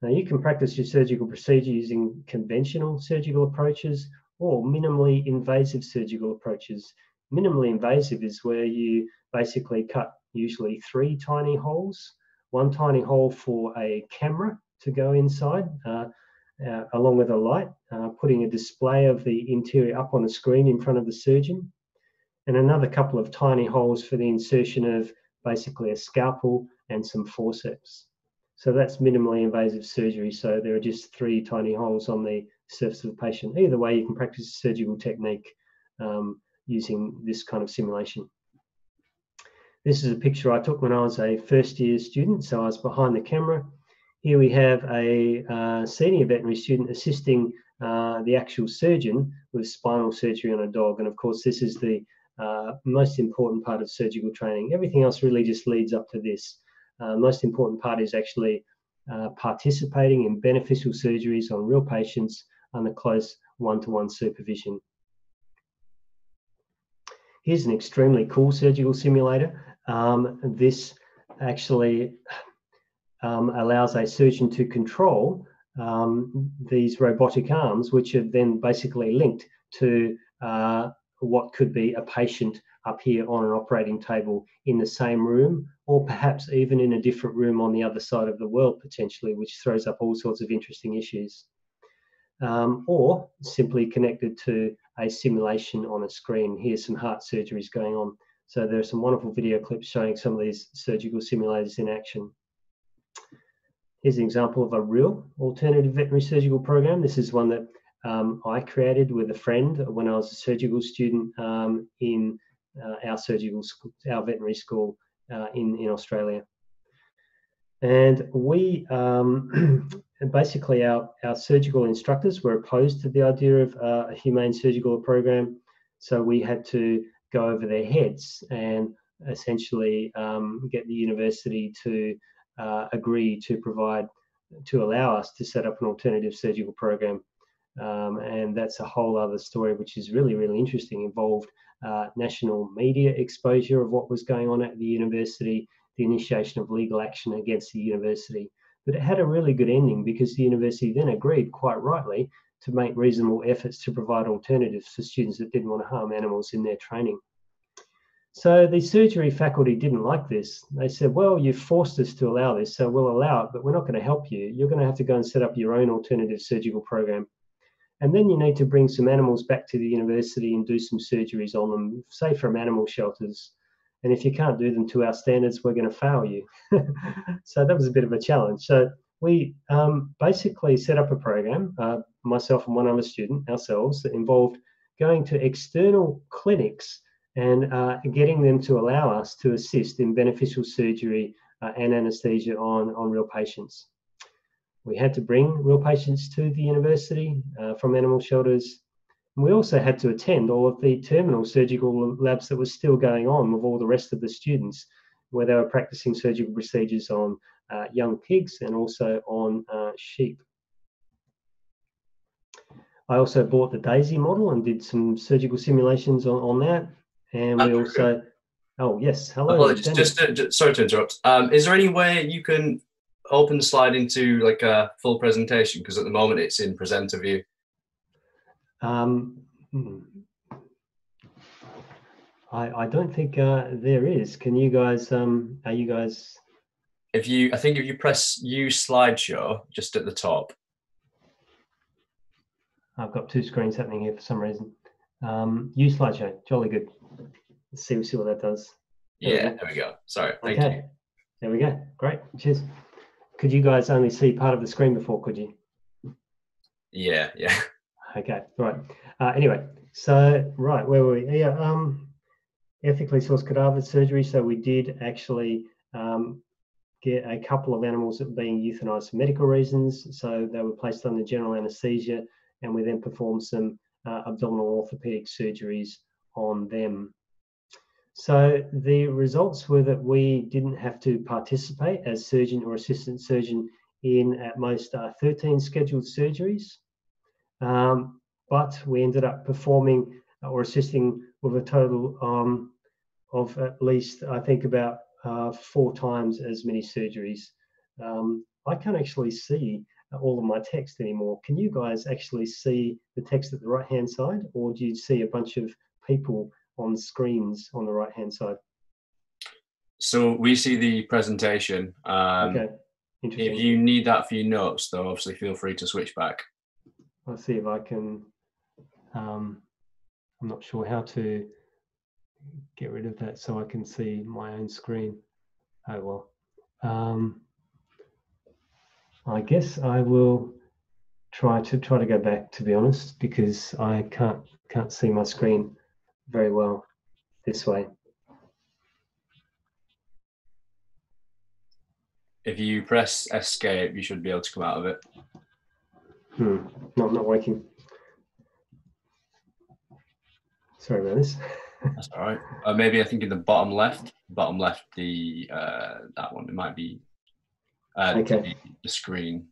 Now, you can practice your surgical procedure using conventional surgical approaches or minimally invasive surgical approaches. Minimally invasive is where you basically cut usually 3 tiny holes, 1 tiny hole for a camera to go inside along with a light, putting a display of the interior up on a screen in front of the surgeon, and another couple of tiny holes for the insertion of basically a scalpel and some forceps. So that's minimally invasive surgery. So there are just 3 tiny holes on the surface of the patient. Either way, you can practice a surgical technique using this kind of simulation. This is a picture I took when I was a first-year student, so I was behind the camera. Here we have a senior veterinary student assisting the actual surgeon with spinal surgery on a dog. And of course, this is the most important part of surgical training. Everything else really just leads up to this. Most important part is actually participating in beneficial surgeries on real patients under close one-to-one supervision. Here's an extremely cool surgical simulator. This actually allows a surgeon to control these robotic arms, which are then basically linked to what could be a patient up here on an operating table in the same room, or perhaps even in a different room on the other side of the world, potentially, which throws up all sorts of interesting issues. Or simply connected to a simulation on a screen. Here's some heart surgeries going on. So there are some wonderful video clips showing some of these surgical simulators in action. Here's an example of a real alternative veterinary surgical program. This is one that I created with a friend when I was a surgical student in our veterinary school in Australia. And we, basically our surgical instructors were opposed to the idea of a humane surgical program. So we had to go over their heads and essentially get the university to agree to allow us to set up an alternative surgical program. And that's a whole other story, which is really, really interesting. Involved national media exposure of what was going on at the university, the initiation of legal action against the university. But it had a really good ending because the university then agreed, quite rightly, to make reasonable efforts to provide alternatives for students that didn't want to harm animals in their training. So the surgery faculty didn't like this. They said, well, you forced us to allow this, so we'll allow it, but we're not going to help you. You're going to have to go and set up your own alternative surgical program. And then you need to bring some animals back to the university and do some surgeries on them, say from animal shelters. And if you can't do them to our standards, we're going to fail you. So that was a bit of a challenge. So we basically set up a program, myself and one other student, ourselves, that involved going to external clinics and getting them to allow us to assist in beneficial surgery and anesthesia on real patients. We had to bring real patients to the university from animal shelters. And we also had to attend all of the terminal surgical labs that were still going on with all the rest of the students, where they were practicing surgical procedures on young pigs and also on sheep. I also bought the DAISY model and did some surgical simulations on that. And we also, oh yes, hello. Well, just sorry to interrupt. Is there any way you can open the slide into like a full presentation? Because at the moment it's in presenter view. I don't think there is. Can you guys, are you guys? I think if you press use slideshow just at the top. I've got two screens happening here for some reason. Use slideshow, jolly good. Let's see what that does. Yeah, there we go. Sorry, thank you. There we go, great, cheers. Could you guys only see part of the screen before, could you? Yeah, yeah. Okay, right. Anyway, so, right, where were we? Yeah, ethically sourced cadaver surgery. So we did actually get a couple of animals that were being euthanized for medical reasons. So they were placed under general anesthesia, and we then performed some abdominal orthopedic surgeries on them. So the results were that we didn't have to participate as surgeon or assistant surgeon in at most 13 scheduled surgeries. But we ended up performing or assisting with a total of at least, I think, about 4 times as many surgeries. I can't actually see all of my text anymore. Can you guys actually see the text at the right-hand side, or do you see a bunch of people on screens on the right-hand side? So we see the presentation. Okay. Interesting. If you need that for your notes, though, obviously feel free to switch back. Let's see if I can, I'm not sure how to get rid of that so I can see my own screen. Oh, well. I guess I will try to go back, to be honest, because I can't see my screen very well this way. If you press escape, you should be able to come out of it. Not working. Sorry about this. That's all right. Maybe I think in the bottom left, the that one. It might be okay. The screen.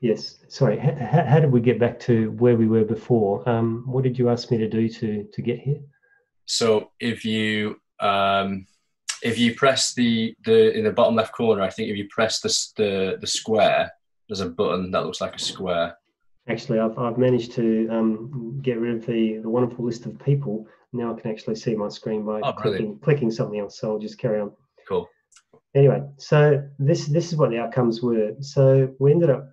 Yes. Sorry. How did we get back to where we were before? What did you ask me to do to get here? So if you press the in the bottom left corner, I think if you press the square, there's a button that looks like a square. Actually, I've managed to get rid of the wonderful list of people. Now I can actually see my screen by clicking something else. So I'll just carry on. Cool. Anyway, so this is what the outcomes were. So we ended up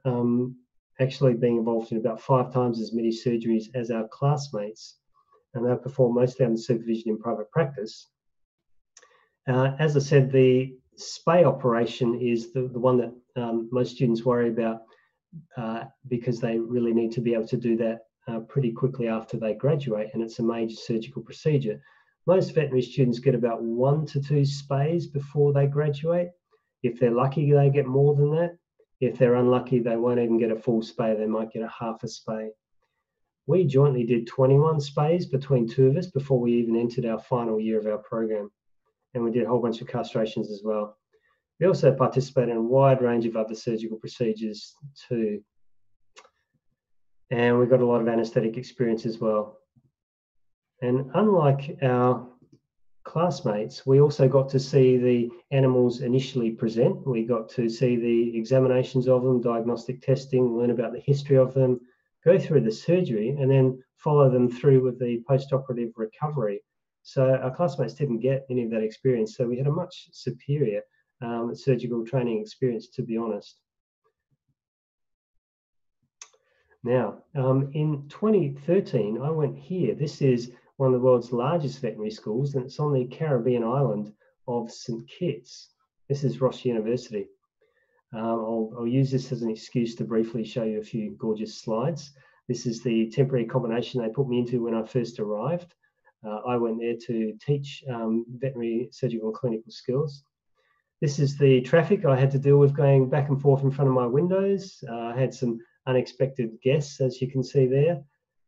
actually being involved in about 5 times as many surgeries as our classmates, and they performed mostly under supervision in private practice. As I said, the spay operation is the one that most students worry about because they really need to be able to do that pretty quickly after they graduate, and it's a major surgical procedure. Most veterinary students get about 1 to 2 spays before they graduate. If they're lucky, they get more than that. If they're unlucky, they won't even get a full spay. They might get a half a spay. We jointly did 21 spays between 2 of us before we even entered our final year of our program. And we did a whole bunch of castrations as well. We also participated in a wide range of other surgical procedures too. And we got a lot of anesthetic experience as well. And unlike our classmates, we also got to see the animals initially present. We got to see the examinations of them, diagnostic testing, learn about the history of them, go through the surgery, and then follow them through with the post-operative recovery. So our classmates didn't get any of that experience. So we had a much superior surgical training experience, to be honest. Now, in 2013, I went here. This is one of the world's largest veterinary schools, and it's on the Caribbean island of St. Kitts. This is Ross University. I'll use this as an excuse to briefly show you a few gorgeous slides. This is the temporary accommodation they put me into when I first arrived. I went there to teach veterinary, surgical and clinical skills. This is the traffic I had to deal with going back and forth in front of my windows. I had some unexpected guests, as you can see there.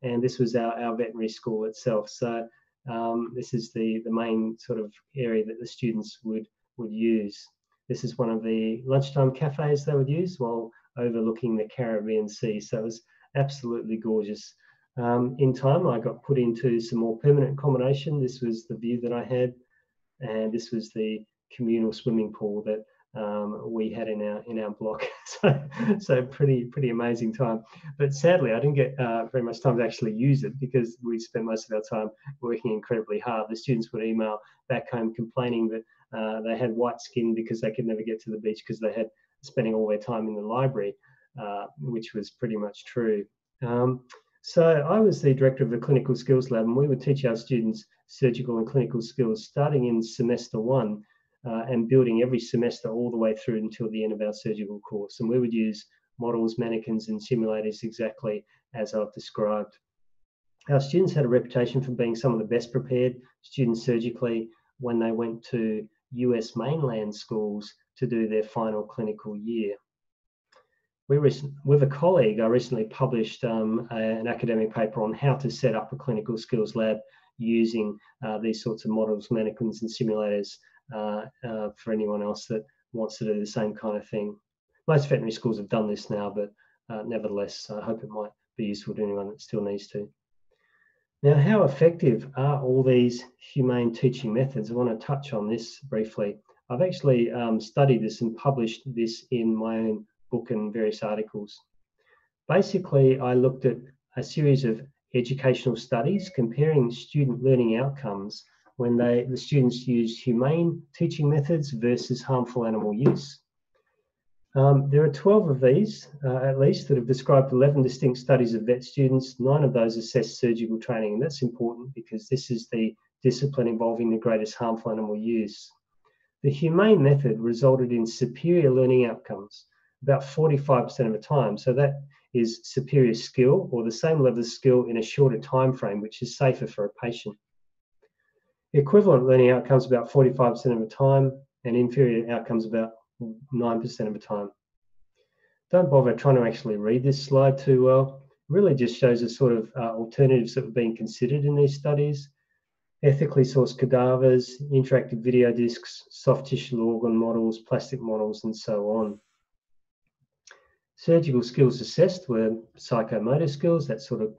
And this was our veterinary school itself. So this is the main sort of area that the students would use. This is one of the lunchtime cafes they would use while overlooking the Caribbean Sea. So it was absolutely gorgeous. In time, I got put into some more permanent accommodation. This was the view that I had. And this was the communal swimming pool that we had in our block. So pretty amazing time. But sadly, I didn't get very much time to actually use it because we spent most of our time working incredibly hard. The students would email back home complaining that they had white skin because they could never get to the beach because they had spending all their time in the library, which was pretty much true. So I was the director of the clinical skills lab, and we would teach our students surgical and clinical skills starting in semester one. And building every semester all the way through until the end of our surgical course. And we would use models, mannequins and simulators exactly as I've described. Our students had a reputation for being some of the best prepared students surgically when they went to US mainland schools to do their final clinical year. With a colleague, I recently published an academic paper on how to set up a clinical skills lab using these sorts of models, mannequins and simulators for anyone else that wants to do the same kind of thing. Most veterinary schools have done this now, but nevertheless, I hope it might be useful to anyone that still needs to. Now, how effective are all these humane teaching methods? I want to touch on this briefly. I've actually studied this and published this in my own book and various articles. Basically, I looked at a series of educational studies comparing student learning outcomes when the students use humane teaching methods versus harmful animal use. There are 12 of these, at least, that have described 11 distinct studies of vet students. 9 of those assess surgical training, and that's important because this is the discipline involving the greatest harmful animal use. The humane method resulted in superior learning outcomes about 45% of the time, so that is superior skill or the same level of skill in a shorter time frame, which is safer for a patient. Equivalent learning outcomes about 45% of the time, and inferior outcomes about 9% of the time. Don't bother trying to actually read this slide too well. It really just shows the sort of alternatives that were being considered in these studies. Ethically sourced cadavers, interactive video discs, soft tissue organ models, plastic models, and so on. Surgical skills assessed were psychomotor skills, that sort of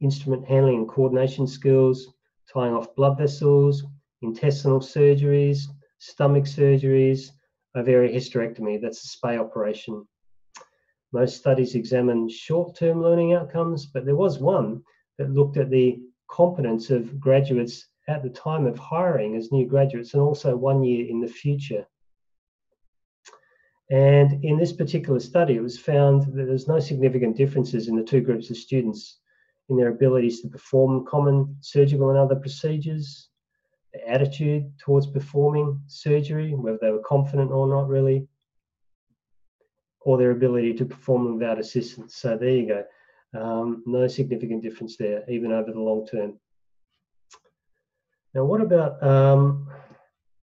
instrument handling and coordination skills, tying off blood vessels, intestinal surgeries, stomach surgeries, ovarian hysterectomy, that's a spay operation. Most studies examine short-term learning outcomes, but there was one that looked at the competence of graduates at the time of hiring as new graduates and also 1 year in the future. And in this particular study, it was found that there's no significant differences in the two groups of students in their abilities to perform common surgical and other procedures, their attitude towards performing surgery, whether they were confident or not really, or their ability to perform without assistance. So there you go. No significant difference there, even over the long term. Now, what about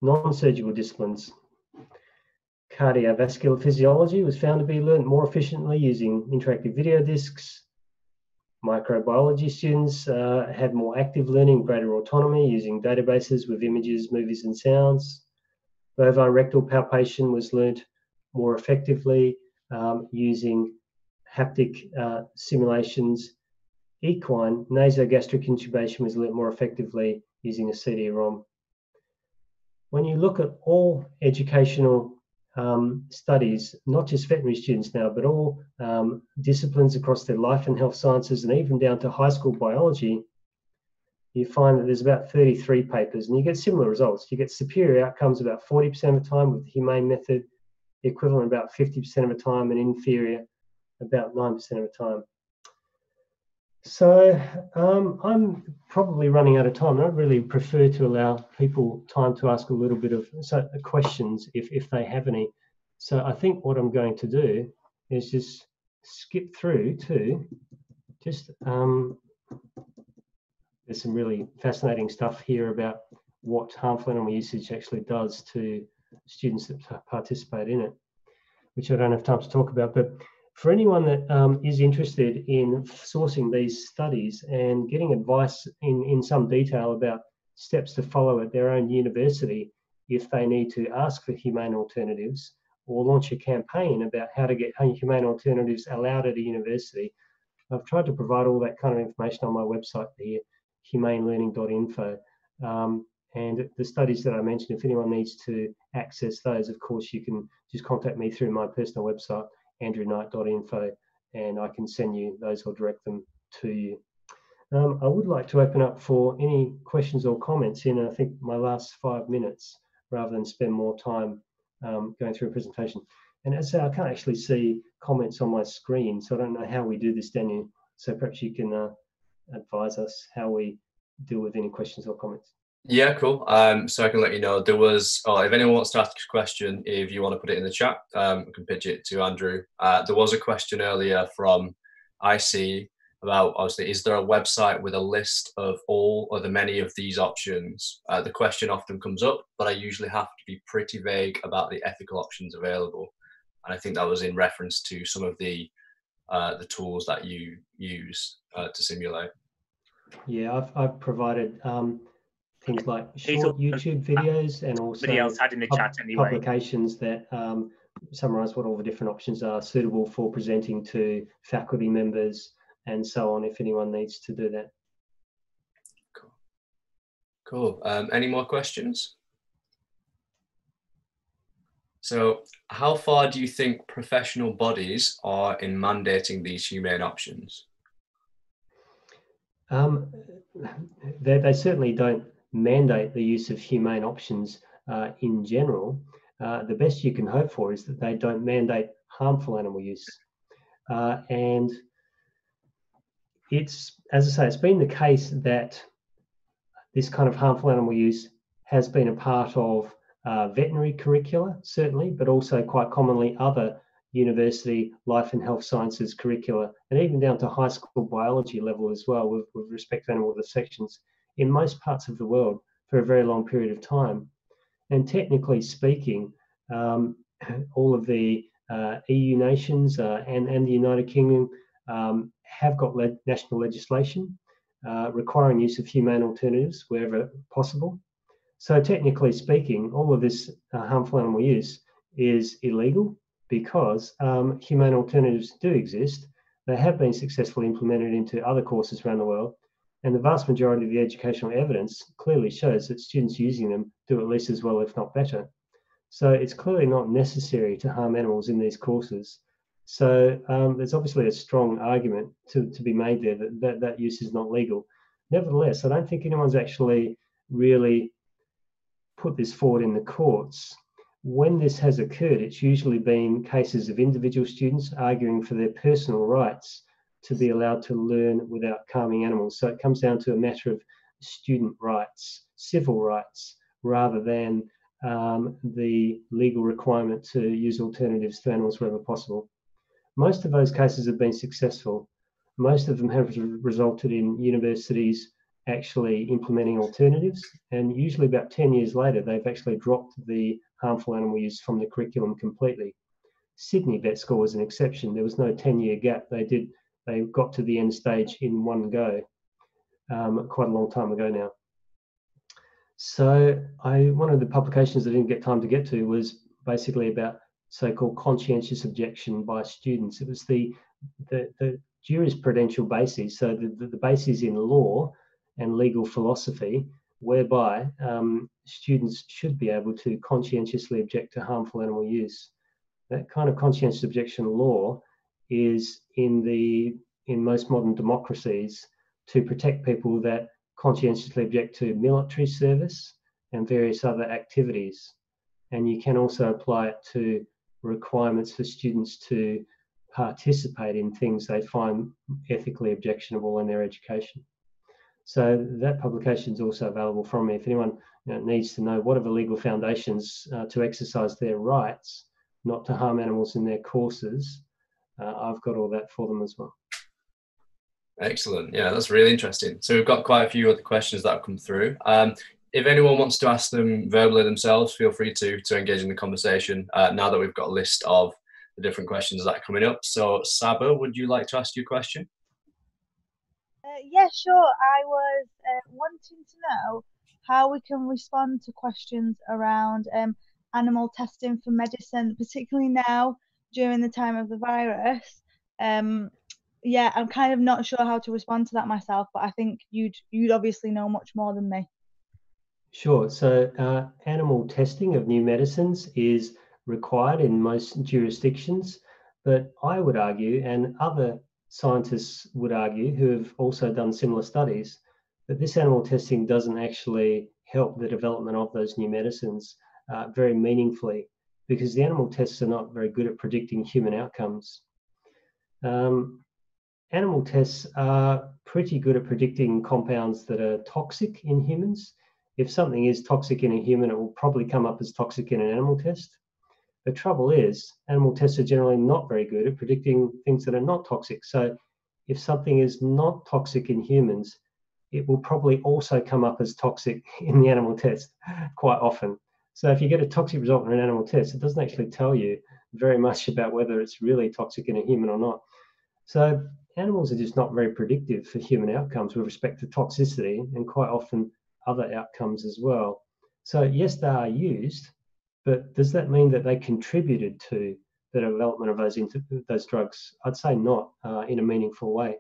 non-surgical disciplines? Cardiovascular physiology was found to be learned more efficiently using interactive video discs. Microbiology students had more active learning, greater autonomy using databases with images, movies and sounds. Bovine rectal palpation was learnt more effectively using haptic simulations. Equine nasogastric intubation was learnt more effectively using a CD-ROM. when you look at all educational studies, not just veterinary students now, but all disciplines across their life and health sciences, and even down to high school biology, you find that there's about 33 papers, and you get similar results. You get superior outcomes about 40% of the time with the humane method, the equivalent about 50% of the time, and inferior about 9% of the time. So I'm probably running out of time. I really prefer to allow people time to ask a little bit of questions if they have any. So I think what I'm going to do is just skip through to just there's some really fascinating stuff here about what harmful animal usage actually does to students that participate in it, which I don't have time to talk about. But for anyone that is interested in sourcing these studies and getting advice in some detail about steps to follow at their own university if they need to ask for humane alternatives or launch a campaign about how to get humane alternatives allowed at a university, I've tried to provide all that kind of information on my website here, humanelearning.info. And the studies that I mentioned, if anyone needs to access those, of course, you can just contact me through my personal website, AndrewKnight.info, and I can send you those or direct them to you. I would like to open up for any questions or comments in, I think, my last 5 minutes, rather than spend more time going through a presentation. And as I say, I can't actually see comments on my screen, so I don't know how we do this, Daniel. So perhaps you can advise us how we deal with any questions or comments. Yeah, cool. So I can let you know there was, if anyone wants to ask a question, if you want to put it in the chat, I can pitch it to Andrew. There was a question earlier from IC about, obviously, is there a website with a list of all or the many of these options? The question often comes up, but I usually have to be pretty vague about the ethical options available. And I think that was in reference to some of the tools that you use to simulate. Yeah, I've provided things like short YouTube videos and also had in the chat anyway, publications that summarise what all the different options are suitable for presenting to faculty members and so on, if anyone needs to do that. Cool. Cool. Any more questions? So how far do you think professional bodies are in mandating these humane options? They certainly don't mandate the use of humane options in general. The best you can hope for is that they don't mandate harmful animal use. And it's, as I say, it's been the case that this kind of harmful animal use has been a part of veterinary curricula, certainly, but also quite commonly other university life and health sciences curricula, and even down to high school biology level as well, with respect to animal dissections, in most parts of the world for a very long period of time. And technically speaking, all of the EU nations and the United Kingdom have got national legislation requiring use of humane alternatives wherever possible. So technically speaking, all of this harmful animal use is illegal because humane alternatives do exist. They have been successfully implemented into other courses around the world. And the vast majority of the educational evidence clearly shows that students using them do at least as well, if not better. So it's clearly not necessary to harm animals in these courses. So there's obviously a strong argument to be made there that use is not legal. Nevertheless, I don't think anyone's actually really put this forward in the courts. When this has occurred, it's usually been cases of individual students arguing for their personal rights to be allowed to learn without harming animals. So it comes down to a matter of student rights, civil rights, rather than the legal requirement to use alternatives to animals wherever possible. Most of those cases have been successful. Most of them have resulted in universities actually implementing alternatives. And usually about 10 years later, they've actually dropped the harmful animal use from the curriculum completely. Sydney Vet School was an exception. There was no 10-year gap. They got to the end stage in one go, quite a long time ago now. So one of the publications I didn't get time to get to was basically about so-called conscientious objection by students. It was the jurisprudential basis, so the basis in law and legal philosophy whereby students should be able to conscientiously object to harmful animal use. That kind of conscientious objection law is in most modern democracies to protect people that conscientiously object to military service and various other activities. And you can also apply it to requirements for students to participate in things they find ethically objectionable in their education. So that publication is also available from me. If anyone needs to know what are the legal foundations to exercise their rights, not to harm animals in their courses, I've got all that for them as well. Excellent. Yeah, that's really interesting. So we've got quite a few other questions that have come through. If anyone wants to ask them verbally themselves, feel free to engage in the conversation now that we've got a list of the different questions that are coming up. So Saba, would you like to ask your question? Yeah, sure. I was wanting to know how we can respond to questions around animal testing for medicine, particularly now during the time of the virus. Yeah, I'm kind of not sure how to respond to that myself, but I think you'd obviously know much more than me. Sure. So animal testing of new medicines is required in most jurisdictions, but I would argue, and other scientists would argue who have also done similar studies, that this animal testing doesn't actually help the development of those new medicines very meaningfully, because the animal tests are not very good at predicting human outcomes. Animal tests are pretty good at predicting compounds that are toxic in humans. If something is toxic in a human, it will probably come up as toxic in an animal test. The trouble is, animal tests are generally not very good at predicting things that are not toxic. So if something is not toxic in humans, it will probably also come up as toxic in the animal test quite often. So if you get a toxic result in an animal test, it doesn't actually tell you very much about whether it's really toxic in a human or not. So animals are just not very predictive for human outcomes with respect to toxicity, and quite often other outcomes as well. So yes, they are used, but does that mean that they contributed to the development of those drugs? I'd say not in a meaningful way.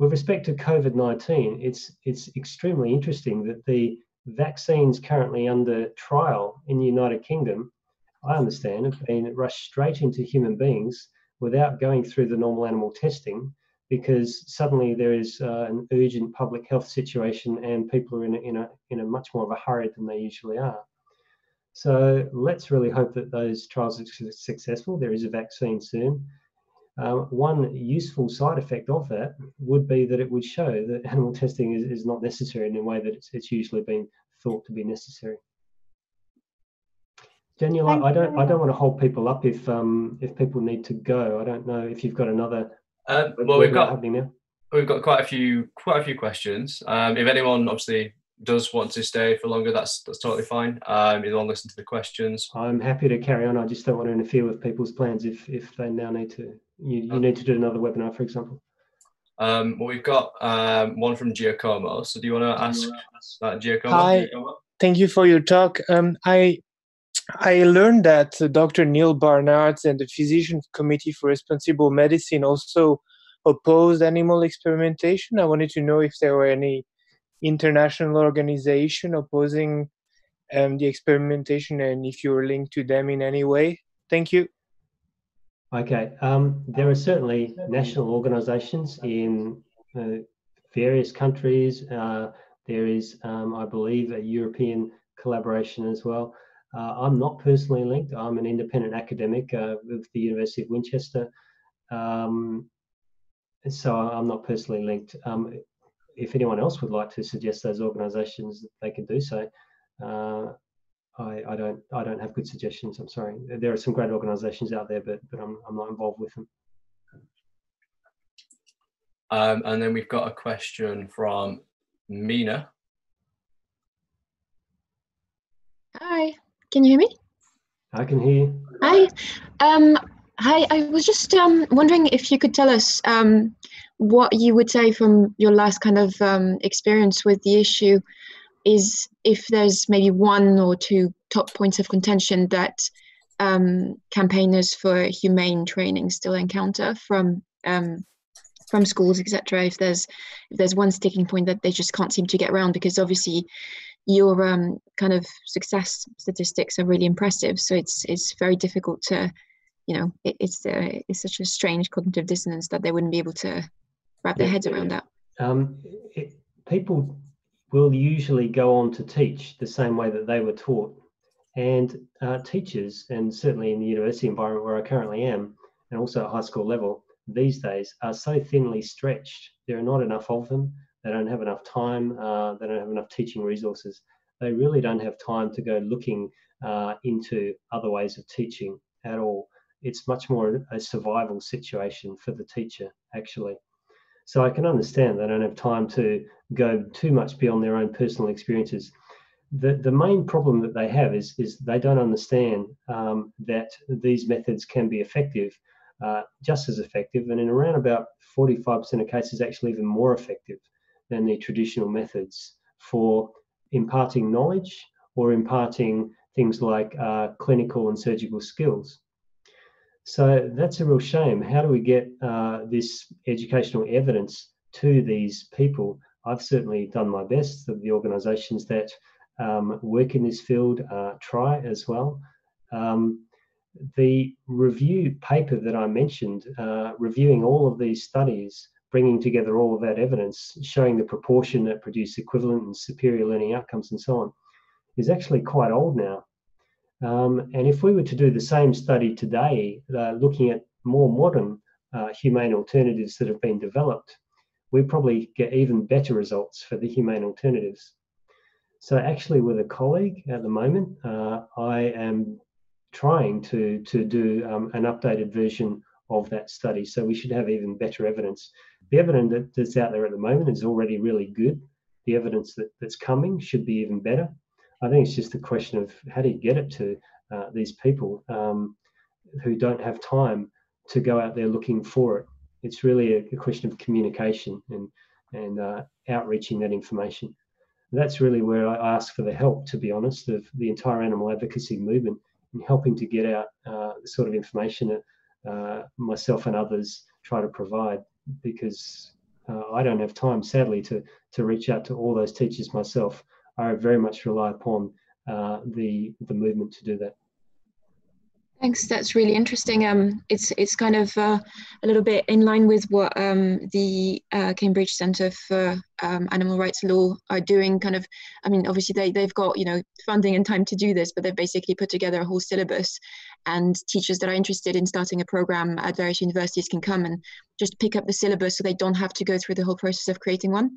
With respect to COVID-19, it's extremely interesting that the vaccines currently under trial in the United Kingdom, I understand, have been rushed straight into human beings without going through the normal animal testing, because suddenly there is an urgent public health situation and people are in a much more of a hurry than they usually are. So let's really hope that those trials are successful. There is a vaccine soon. One useful side effect of that would be that it would show that animal testing is not necessary in a way that it's usually been thought to be necessary. Daniela, I don't want to hold people up if people need to go. I don't know if you've got another. Well, we've got quite a few questions. If anyone obviously does want to stay for longer, that's totally fine. You'll all listen to the questions. I'm happy to carry on. I just don't want to interfere with people's plans if they now need to. You need to do another webinar, for example. Well, we've got one from Giacomo. So do you want to ask that, Giacomo? Hi, thank you for your talk. I learned that Dr. Neil Barnard and the Physician Committee for Responsible Medicine also opposed animal experimentation. I wanted to know if there were any international organization opposing the experimentation, and if you're linked to them in any way. Thank you. Okay, there are certainly national organizations in various countries. There is, I believe, a European collaboration as well. I'm not personally linked. I'm an independent academic with the University of Winchester. So I'm not personally linked. If anyone else would like to suggest those organisations, they can do so. I don't have good suggestions, I'm sorry. There are some great organisations out there, but I'm not involved with them. And then we've got a question from Mina. Hi. Can you hear me? I can hear you. Hi. Hi, I was just wondering if you could tell us what you would say from your last kind of experience with the issue is if there's maybe one or two top points of contention that campaigners for humane training still encounter from from schools, etc. If there's one sticking point that they just can't seem to get around, because obviously your kind of success statistics are really impressive, so it's very difficult to, you know, it's such a strange cognitive dissonance that they wouldn't be able to wrap their heads around that. People will usually go on to teach the same way that they were taught, and teachers, and certainly in the university environment where I currently am, and also at high school level these days, are so thinly stretched. There are not enough of them. They don't have enough time. They don't have enough teaching resources. They really don't have time to go looking into other ways of teaching at all. It's much more a survival situation for the teacher, actually. So I can understand they don't have time to go too much beyond their own personal experiences. The main problem that they have is they don't understand that these methods can be effective, just as effective, and in around about 45% of cases, actually even more effective than the traditional methods for imparting knowledge or imparting things like clinical and surgical skills. So that's a real shame. How do we get this educational evidence to these people? I've certainly done my best. The organisations that work in this field try as well. The review paper that I mentioned, reviewing all of these studies, bringing together all of that evidence, showing the proportion that produce equivalent and superior learning outcomes and so on, is actually quite old now. And if we were to do the same study today, looking at more modern humane alternatives that have been developed, we'd probably get even better results for the humane alternatives. So actually, with a colleague at the moment, I am trying to do an updated version of that study. So we should have even better evidence. The evidence that's out there at the moment is already really good. The evidence that's coming should be even better. I think it's just a question of how do you get it to these people who don't have time to go out there looking for it. It's really a question of communication and outreaching that information. And that's really where I ask for the help, to be honest, of the entire animal advocacy movement in helping to get out the sort of information that myself and others try to provide, because I don't have time, sadly, to reach out to all those teachers myself. I very much rely upon the movement to do that. Thanks, that's really interesting. It's kind of a little bit in line with what the Cambridge Centre for Animal Rights Law are doing. Kind of, I mean, obviously they've got, you know, funding and time to do this, but they've basically put together a whole syllabus, and teachers that are interested in starting a program at various universities can come and just pick up the syllabus, so they don't have to go through the whole process of creating one.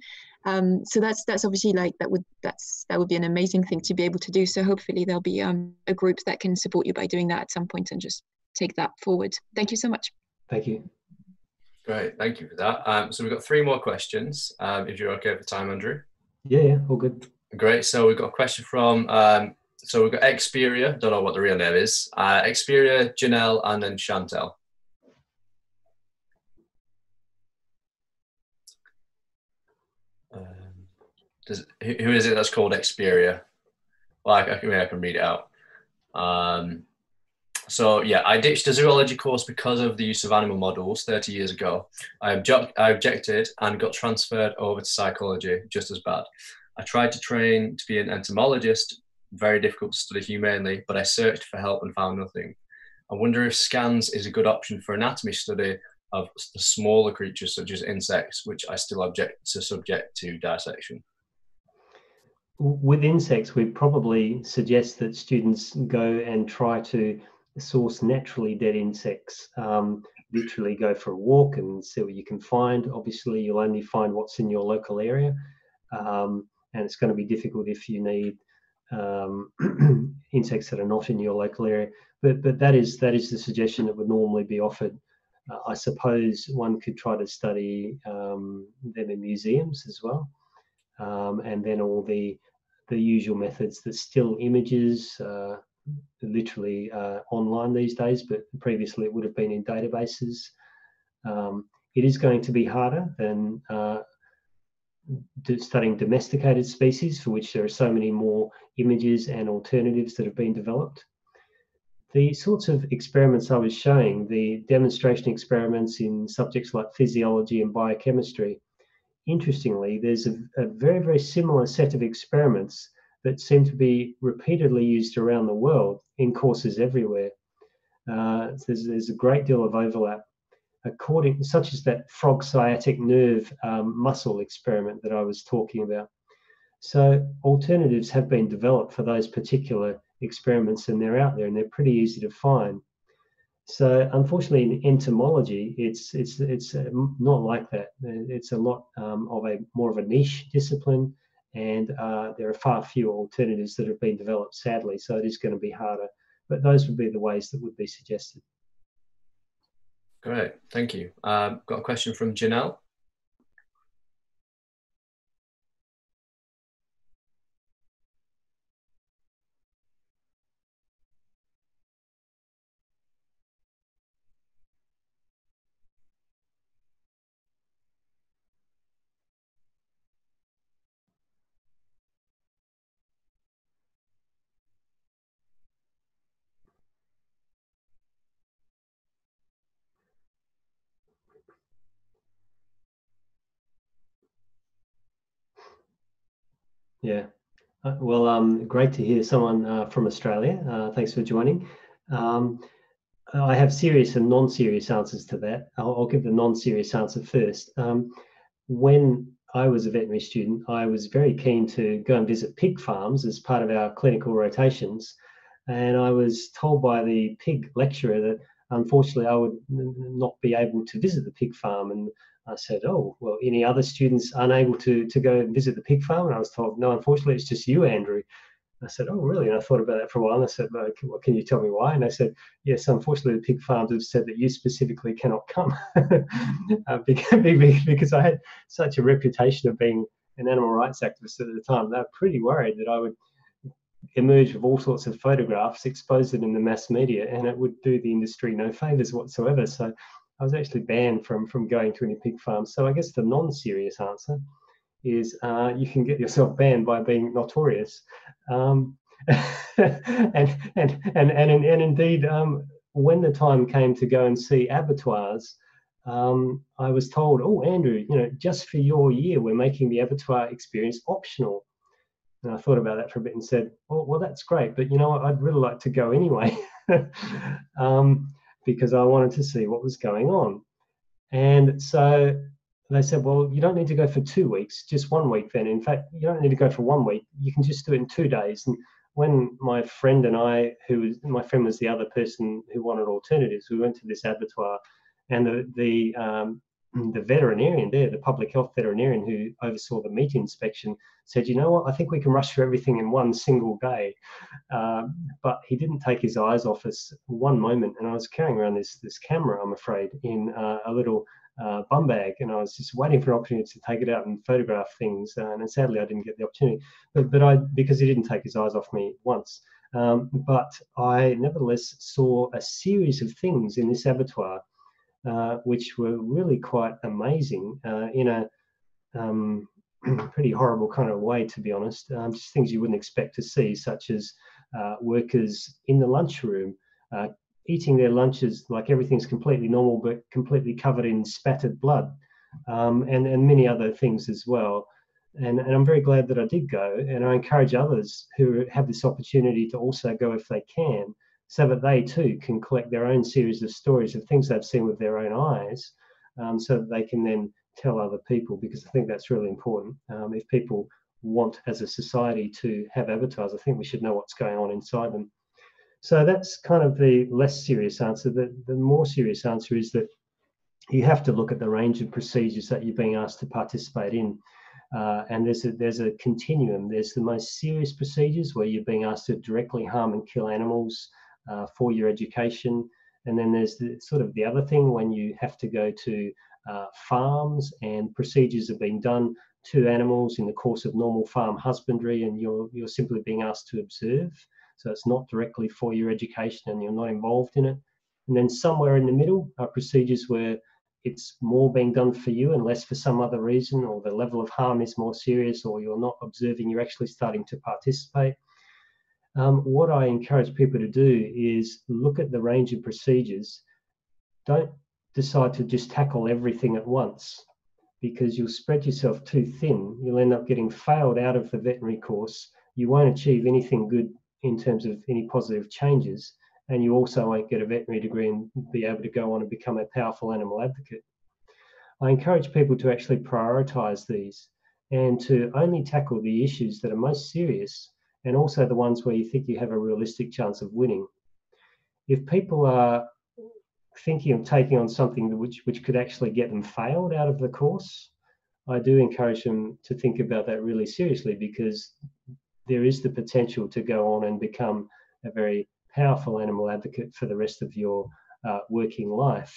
So that's obviously like that would be an amazing thing to be able to do. So hopefully there'll be a group that can support you by doing that at some point and just take that forward. Thank you so much. Thank you. Great, thank you for that. So we've got three more questions, if you're okay for time, Andrew. Yeah, all good. Great, so we've got a question from, so we've got Xperia, don't know what the real name is, Xperia, Janelle, and then Chantel. Who is it that's called Xperia? Well, I can read it out. So yeah, I ditched a zoology course because of the use of animal models 30 years ago. I objected and got transferred over to psychology, just as bad. I tried to train to be an entomologist, very difficult to study humanely, but I searched for help and found nothing. I wonder if scans is a good option for anatomy study of the smaller creatures such as insects, which I still object to subject to dissection. With insects, we probably suggest that students go and try to source naturally dead insects. Literally go for a walk and see what you can find. Obviously, you'll only find what's in your local area, and it's going to be difficult if you need insects that are not in your local area. But that is the suggestion that would normally be offered. I suppose one could try to study them in museums as well. And then all the usual methods, the still images, literally online these days, but previously it would have been in databases. It is going to be harder than studying domesticated species, for which there are so many more images and alternatives that have been developed. the sorts of experiments I was showing, the demonstration experiments in subjects like physiology and biochemistry, interestingly, there's a very, very similar set of experiments that seem to be repeatedly used around the world in courses everywhere. There's a great deal of overlap, such as that frog sciatic nerve muscle experiment that I was talking about. So alternatives have been developed for those particular experiments, and they're out there and they're pretty easy to find. So unfortunately in entomology, it's not like that. It's a lot more of a niche discipline, and there are far fewer alternatives that have been developed, sadly, so it is going to be harder. But those would be the ways that would be suggested. Great, thank you. Got a question from Janelle. Yeah, well, great to hear someone from Australia. Thanks for joining. I have serious and non-serious answers to that. I'll give the non-serious answer first. When I was a veterinary student, I was very keen to go and visit pig farms as part of our clinical rotations. And I was told by the pig lecturer that unfortunately I would not be able to visit the pig farm. And I said, oh, well, any other students unable to go and visit the pig farm? And I was told, no, unfortunately, it's just you, Andrew. I said, oh, really? And I thought about that for a while. And I said, well, can you tell me why? And they said, yes, unfortunately, the pig farms have said that you specifically cannot come because I had such a reputation of being an animal rights activist at the time. They were pretty worried that I would emerge with all sorts of photographs, expose them in the mass media, and it would do the industry no favours whatsoever. So I was actually banned from going to any pig farms. So I guess the non-serious answer is you can get yourself banned by being notorious. And indeed, when the time came to go and see abattoirs, I was told, oh, Andrew, you know, just for your year, we're making the abattoir experience optional. And I thought about that for a bit and said, oh, well, that's great, but you know what? I'd really like to go anyway. Because I wanted to see what was going on. And so they said, well, you don't need to go for 2 weeks, just 1 week then. In fact, you don't need to go for 1 week. You can just do it in 2 days. And when my friend and I, my friend was the other person who wanted alternatives, we went to this abattoir, and the veterinarian there, the public health veterinarian who oversaw the meat inspection, said, you know what, I think we can rush through everything in one single day. But he didn't take his eyes off us one moment. And I was carrying around this camera, I'm afraid, in a little bum bag. And I was just waiting for an opportunity to take it out and photograph things. And sadly, I didn't get the opportunity, because he didn't take his eyes off me once. But I nevertheless saw a series of things in this abattoir, which were really quite amazing in a pretty horrible kind of way, to be honest. Just things you wouldn't expect to see, such as workers in the lunchroom eating their lunches like everything's completely normal, but completely covered in spattered blood, and many other things as well. And I'm very glad that I did go, and I encourage others who have this opportunity to also go if they can, so that they too can collect their own series of stories of things they've seen with their own eyes, so that they can then tell other people, because I think that's really important. If people want as a society to have abattoirs, I think we should know what's going on inside them. So that's kind of the less serious answer. The more serious answer is that you have to look at the range of procedures that you're being asked to participate in. And there's a continuum. There's the most serious procedures where you're being asked to directly harm and kill animals for your education, and then there's the other thing when you have to go to farms and procedures have been done to animals in the course of normal farm husbandry, and you're simply being asked to observe, so it's not directly for your education and you're not involved in it. And then somewhere in the middle are procedures where it's more being done for you and less for some other reason, or the level of harm is more serious, or you're not observing, you're actually starting to participate. what I encourage people to do is look at the range of procedures. Don't decide to just tackle everything at once, because you'll spread yourself too thin. You'll end up getting failed out of the veterinary course. You won't achieve anything good in terms of any positive changes, and you also won't get a veterinary degree and be able to go on and become a powerful animal advocate. I encourage people to actually prioritise these and to only tackle the issues that are most serious, and also the ones where you think you have a realistic chance of winning. If people are thinking of taking on something which could actually get them failed out of the course, I do encourage them to think about that really seriously, because there is the potential to go on and become a very powerful animal advocate for the rest of your working life.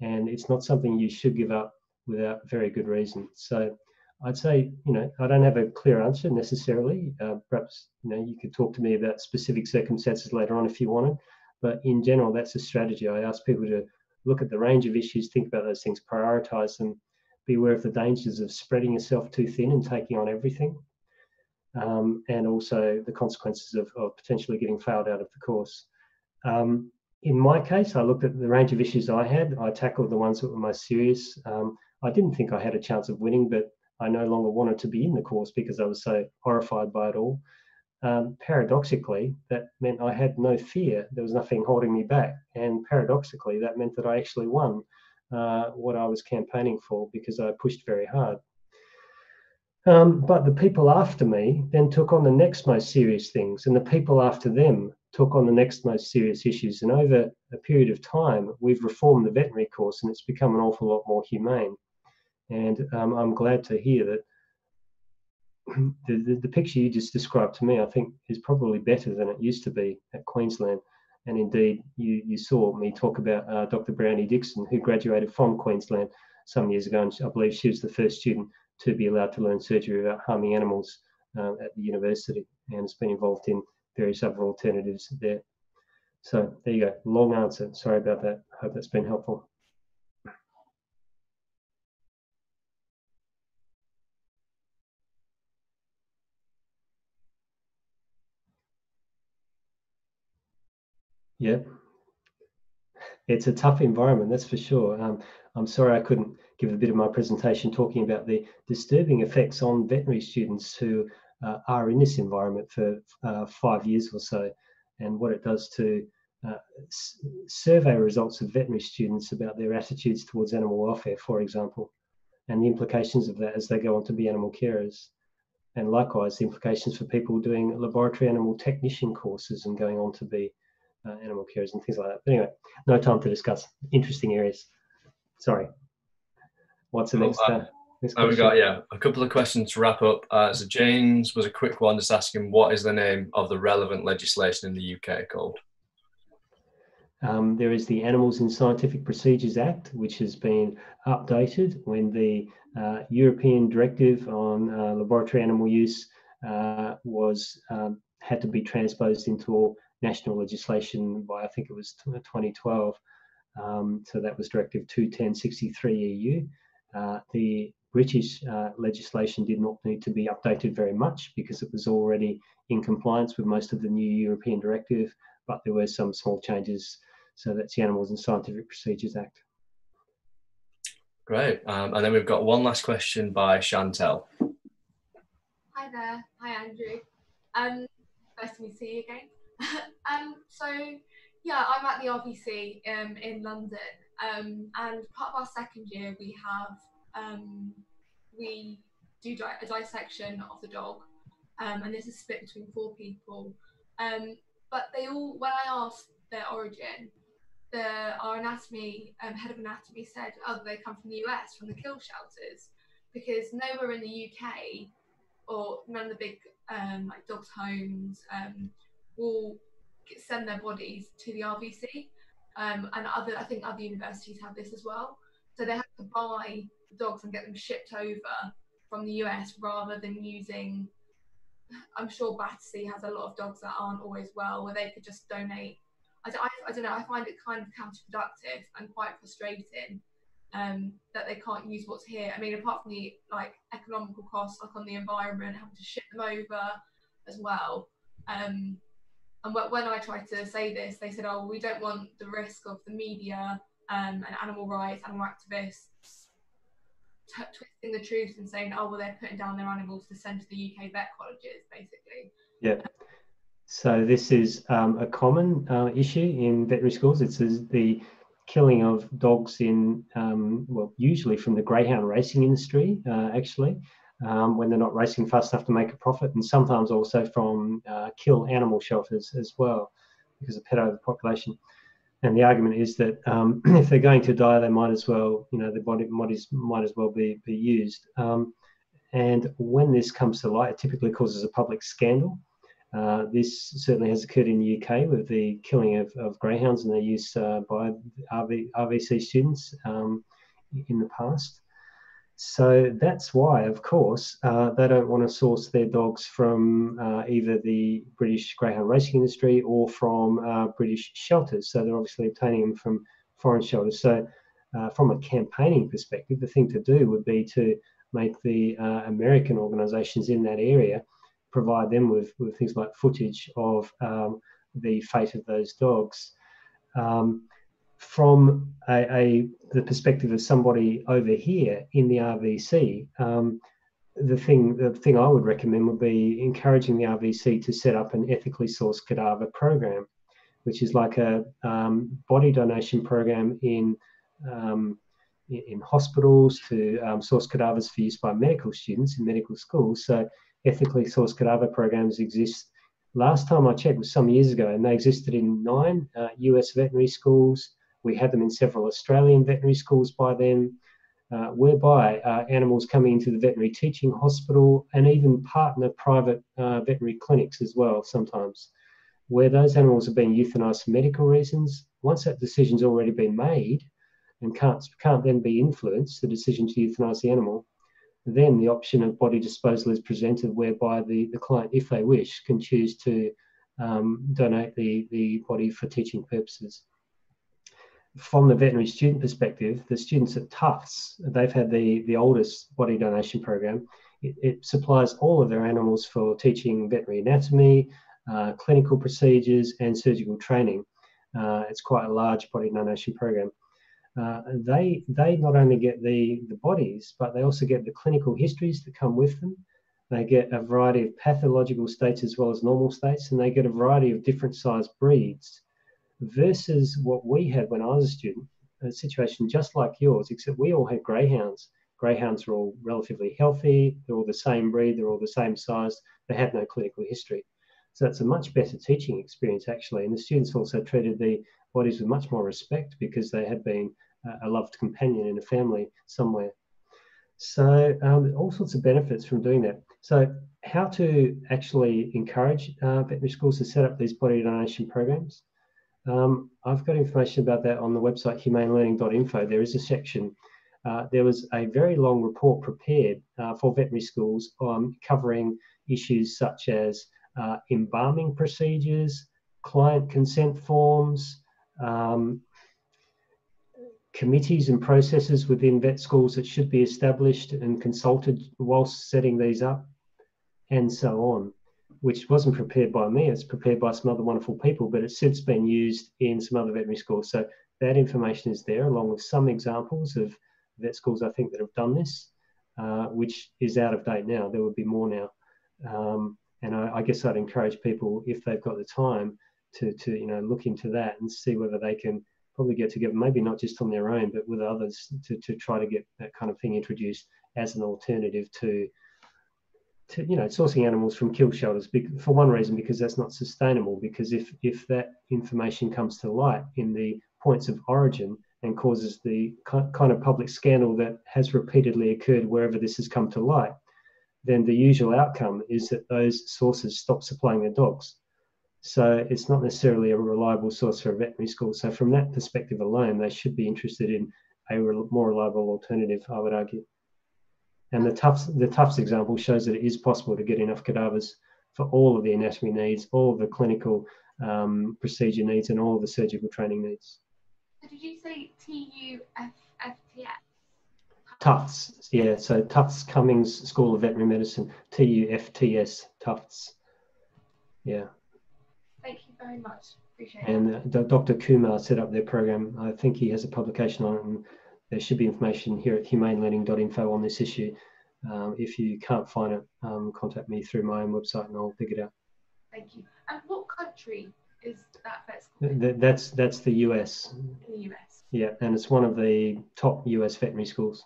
And it's not something you should give up without very good reason. So I'd say, you know, I don't have a clear answer necessarily. Perhaps, you know, you could talk to me about specific circumstances later on if you wanted. But in general, that's a strategy. I ask people to look at the range of issues, think about those things, prioritise them, be aware of the dangers of spreading yourself too thin and taking on everything, and also the consequences of potentially getting failed out of the course. In my case, I looked at the range of issues I had. I tackled the ones that were most serious. I didn't think I had a chance of winning, but I no longer wanted to be in the course because I was so horrified by it all. Paradoxically, that meant I had no fear. There was nothing holding me back. And paradoxically, that meant that I actually won what I was campaigning for, because I pushed very hard. But the people after me then took on the next most serious things, and the people after them took on the next most serious issues. And over a period of time, we've reformed the veterinary course, and it's become an awful lot more humane. And I'm glad to hear that the picture you just described to me, I think, is probably better than it used to be at Queensland. And indeed, you saw me talk about Dr. Bryony Dixon, who graduated from Queensland some years ago, and I believe she was the first student to be allowed to learn surgery without harming animals at the university, and has been involved in various other alternatives there. So there you go. Long answer. Sorry about that. I hope that's been helpful. Yeah, it's a tough environment, that's for sure. I'm sorry I couldn't give a bit of my presentation talking about the disturbing effects on veterinary students who are in this environment for 5 years or so, and what it does to survey results of veterinary students about their attitudes towards animal welfare, for example, and the implications of that as they go on to be animal carers. And likewise, the implications for people doing laboratory animal technician courses and going on to be animal carers and things like that. But anyway, no time to discuss interesting areas. Sorry. What's the next question? We got, yeah, a couple of questions to wrap up. So James was a quick one, just asking, what is the name of the relevant legislation in the UK called? There is the Animals in Scientific Procedures Act, which has been updated when the European Directive on Laboratory Animal Use had to be transposed into all national legislation by, I think it was 2012. So that was Directive 210/63 EU. The British legislation did not need to be updated very much because it was already in compliance with most of the new European directive, but there were some small changes. So that's the Animals and Scientific Procedures Act. Great. And then we've got one last question by Chantel. Hi there. Hi, Andrew. Nice to see you again. So yeah, I'm at the RVC in London, and part of our second year we have we do a dissection of the dog, and this is split between 4 people, but they all, when I asked their origin, our anatomy head of anatomy said, oh, they come from the US, from the kill shelters, because nowhere in the UK or none of the big like dogs homes will send their bodies to the RVC, and I think other universities have this as well. So they have to buy the dogs and get them shipped over from the US rather than using, I'm sure Battersea has a lot of dogs that aren't always well, where they could just donate. I don't know, I find it kind of counterproductive and quite frustrating that they can't use what's here. I mean, apart from the like economical costs, like on the environment, having to ship them over as well. And when I tried to say this, they said, oh, we don't want the risk of the media and animal rights, animal activists twisting the truth and saying, oh, well, they're putting down their animals to send to the UK vet colleges, basically. Yeah. So this is a common issue in veterinary schools. It's the killing of dogs in, well, usually from the greyhound racing industry, actually, when they're not racing fast enough to make a profit, and sometimes also from kill animal shelters as well, because of pet overpopulation. And the argument is that if they're going to die, they might as well, you know, the bodies might as well be used. And when this comes to light, it typically causes a public scandal. This certainly has occurred in the UK with the killing of greyhounds and their use by RVC students in the past. So that's why, of course, they don't want to source their dogs from either the British greyhound racing industry or from British shelters. So they're obviously obtaining them from foreign shelters. So from a campaigning perspective, the thing to do would be to make the American organisations in that area provide them with things like footage of the fate of those dogs. From the perspective of somebody over here in the RVC, the thing I would recommend would be encouraging the RVC to set up an ethically sourced cadaver program, which is like a body donation program in hospitals to source cadavers for use by medical students in medical schools. So ethically sourced cadaver programs exist. Last time I checked was some years ago, and they existed in 9 US veterinary schools. We had them in several Australian veterinary schools by then, whereby animals coming into the veterinary teaching hospital and even partner private veterinary clinics as well sometimes, where those animals have been euthanized for medical reasons. Once that decision's already been made and can't then be influenced, the decision to euthanize the animal, then the option of body disposal is presented, whereby the client, if they wish, can choose to donate the body for teaching purposes. From the veterinary student perspective, the students at Tufts, they've had the oldest body donation program. It supplies all of their animals for teaching veterinary anatomy, clinical procedures and surgical training. It's quite a large body donation program. They not only get the bodies, but they also get the clinical histories that come with them. They get a variety of pathological states as well as normal states, and they get a variety of different sized breeds versus what we had when I was a student, a situation just like yours, except we all had greyhounds. Greyhounds are all relatively healthy, they're all the same breed, they're all the same size, they had no clinical history. So that's a much better teaching experience actually, and the students also treated the bodies with much more respect because they had been a loved companion in a family somewhere. So all sorts of benefits from doing that. So how to actually encourage veterinary schools to set up these body donation programs? I've got information about that on the website humanelearning.info. There is a section. There was a very long report prepared for veterinary schools on covering issues such as embalming procedures, client consent forms, committees and processes within vet schools that should be established and consulted whilst setting these up, and so on, which wasn't prepared by me. It's prepared by some other wonderful people, but it's since been used in some other veterinary schools. So that information is there, along with some examples of vet schools, I think, that have done this, which is out of date now. There would be more now. And I guess I'd encourage people, if they've got the time, to you know, look into that and see whether they can probably get together, maybe not just on their own, but with others, to try to get that kind of thing introduced as an alternative to you know, sourcing animals from kill shelters, for one reason, because that's not sustainable, because if that information comes to light in the points of origin and causes the kind of public scandal that has repeatedly occurred wherever this has come to light, then the usual outcome is that those sources stop supplying their dogs. So it's not necessarily a reliable source for a veterinary school. So from that perspective alone, they should be interested in a more reliable alternative, I would argue. And the Tufts example shows that it is possible to get enough cadavers for all of the anatomy needs, all of the clinical procedure needs, and all of the surgical training needs. Did you say T-U-F-F-T-S? Tufts, yeah. So Tufts Cummings School of Veterinary Medicine, T-U-F-T-S, Tufts, yeah. Thank you very much. Appreciate it. And Dr. Kumar set up their program. I think he has a publication on it, and there should be information here at humanelearning.info on this issue. If you can't find it, contact me through my own website and I'll pick it up. Thank you. And what country is that vet school in? That's the US. In the US. Yeah, and it's one of the top US veterinary schools.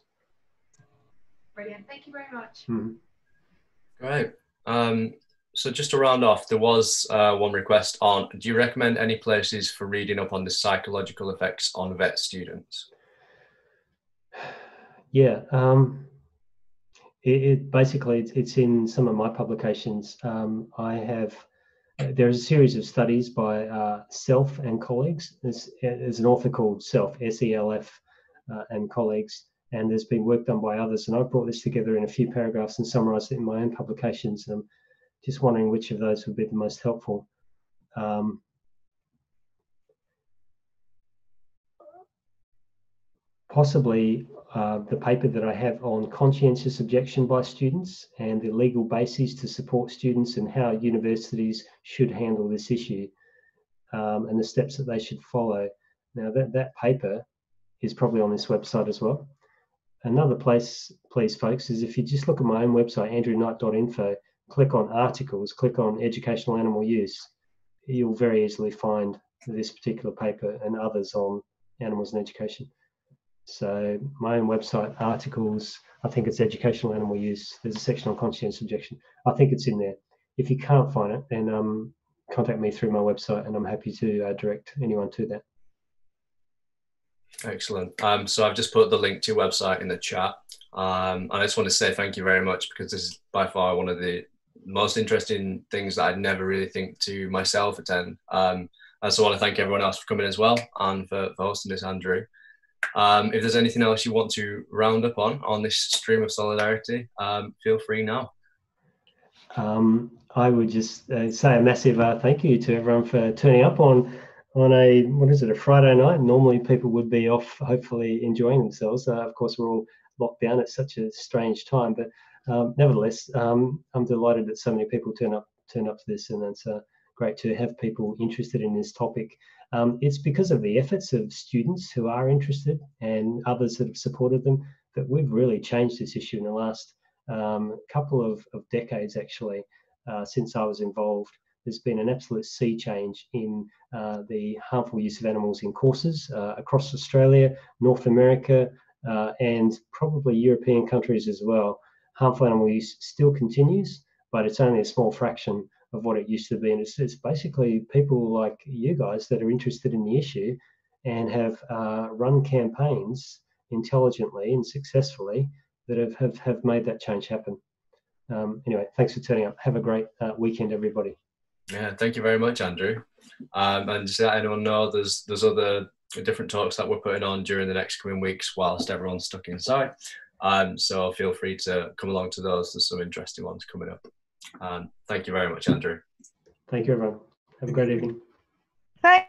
Brilliant. Thank you very much. Mm-hmm. Great. So just to round off, there was one request on, do you recommend any places for reading up on the psychological effects on vet students? Yeah. It's in some of my publications. There is a series of studies by Self and colleagues. There's an author called Self, S-E-L-F, and colleagues. And there's been work done by others. And I brought this together in a few paragraphs and summarised it in my own publications. And I'm just wondering which of those would be the most helpful. Possibly the paper that I have on conscientious objection by students and the legal bases to support students and how universities should handle this issue and the steps that they should follow. Now that paper is probably on this website as well. Another place, please, folks, is if you just look at my own website, AndrewKnight.info, click on articles, click on educational animal use, you'll very easily find this particular paper and others on animals and education. So my own website, articles, I think it's educational animal use. There's a section on conscientious objection. I think it's in there. If you can't find it, then contact me through my website and I'm happy to direct anyone to that. Excellent. So I've just put the link to your website in the chat. And I just want to say thank you very much, because this is by far one of the most interesting things that I'd never really think to myself attend. I also want to thank everyone else for coming as well and for hosting this, Andrew. If there's anything else you want to round up on this stream of solidarity, feel free now. I would just say a massive thank you to everyone for turning up on a, what is it, a Friday night. Normally people would be off, hopefully enjoying themselves. Of course, we're all locked down at such a strange time, but nevertheless, I'm delighted that so many people turn up to this, and it's great to have people interested in this topic. It's because of the efforts of students who are interested and others that have supported them that we've really changed this issue in the last couple of decades, actually, since I was involved. There's been an absolute sea change in the harmful use of animals in courses across Australia, North America, and probably European countries as well. Harmful animal use still continues, but it's only a small fraction of what it used to be, and it's basically people like you guys that are interested in the issue and have run campaigns intelligently and successfully that have made that change happen. Anyway, thanks for turning up. Have a great weekend, everybody. Yeah, thank you very much, Andrew. And just to let anyone know, there's other different talks that we're putting on during the next coming weeks whilst everyone's stuck inside. So feel free to come along to those. There's some interesting ones coming up. Thank you very much, Andrew. Thank you, everyone. Have a great evening. Bye.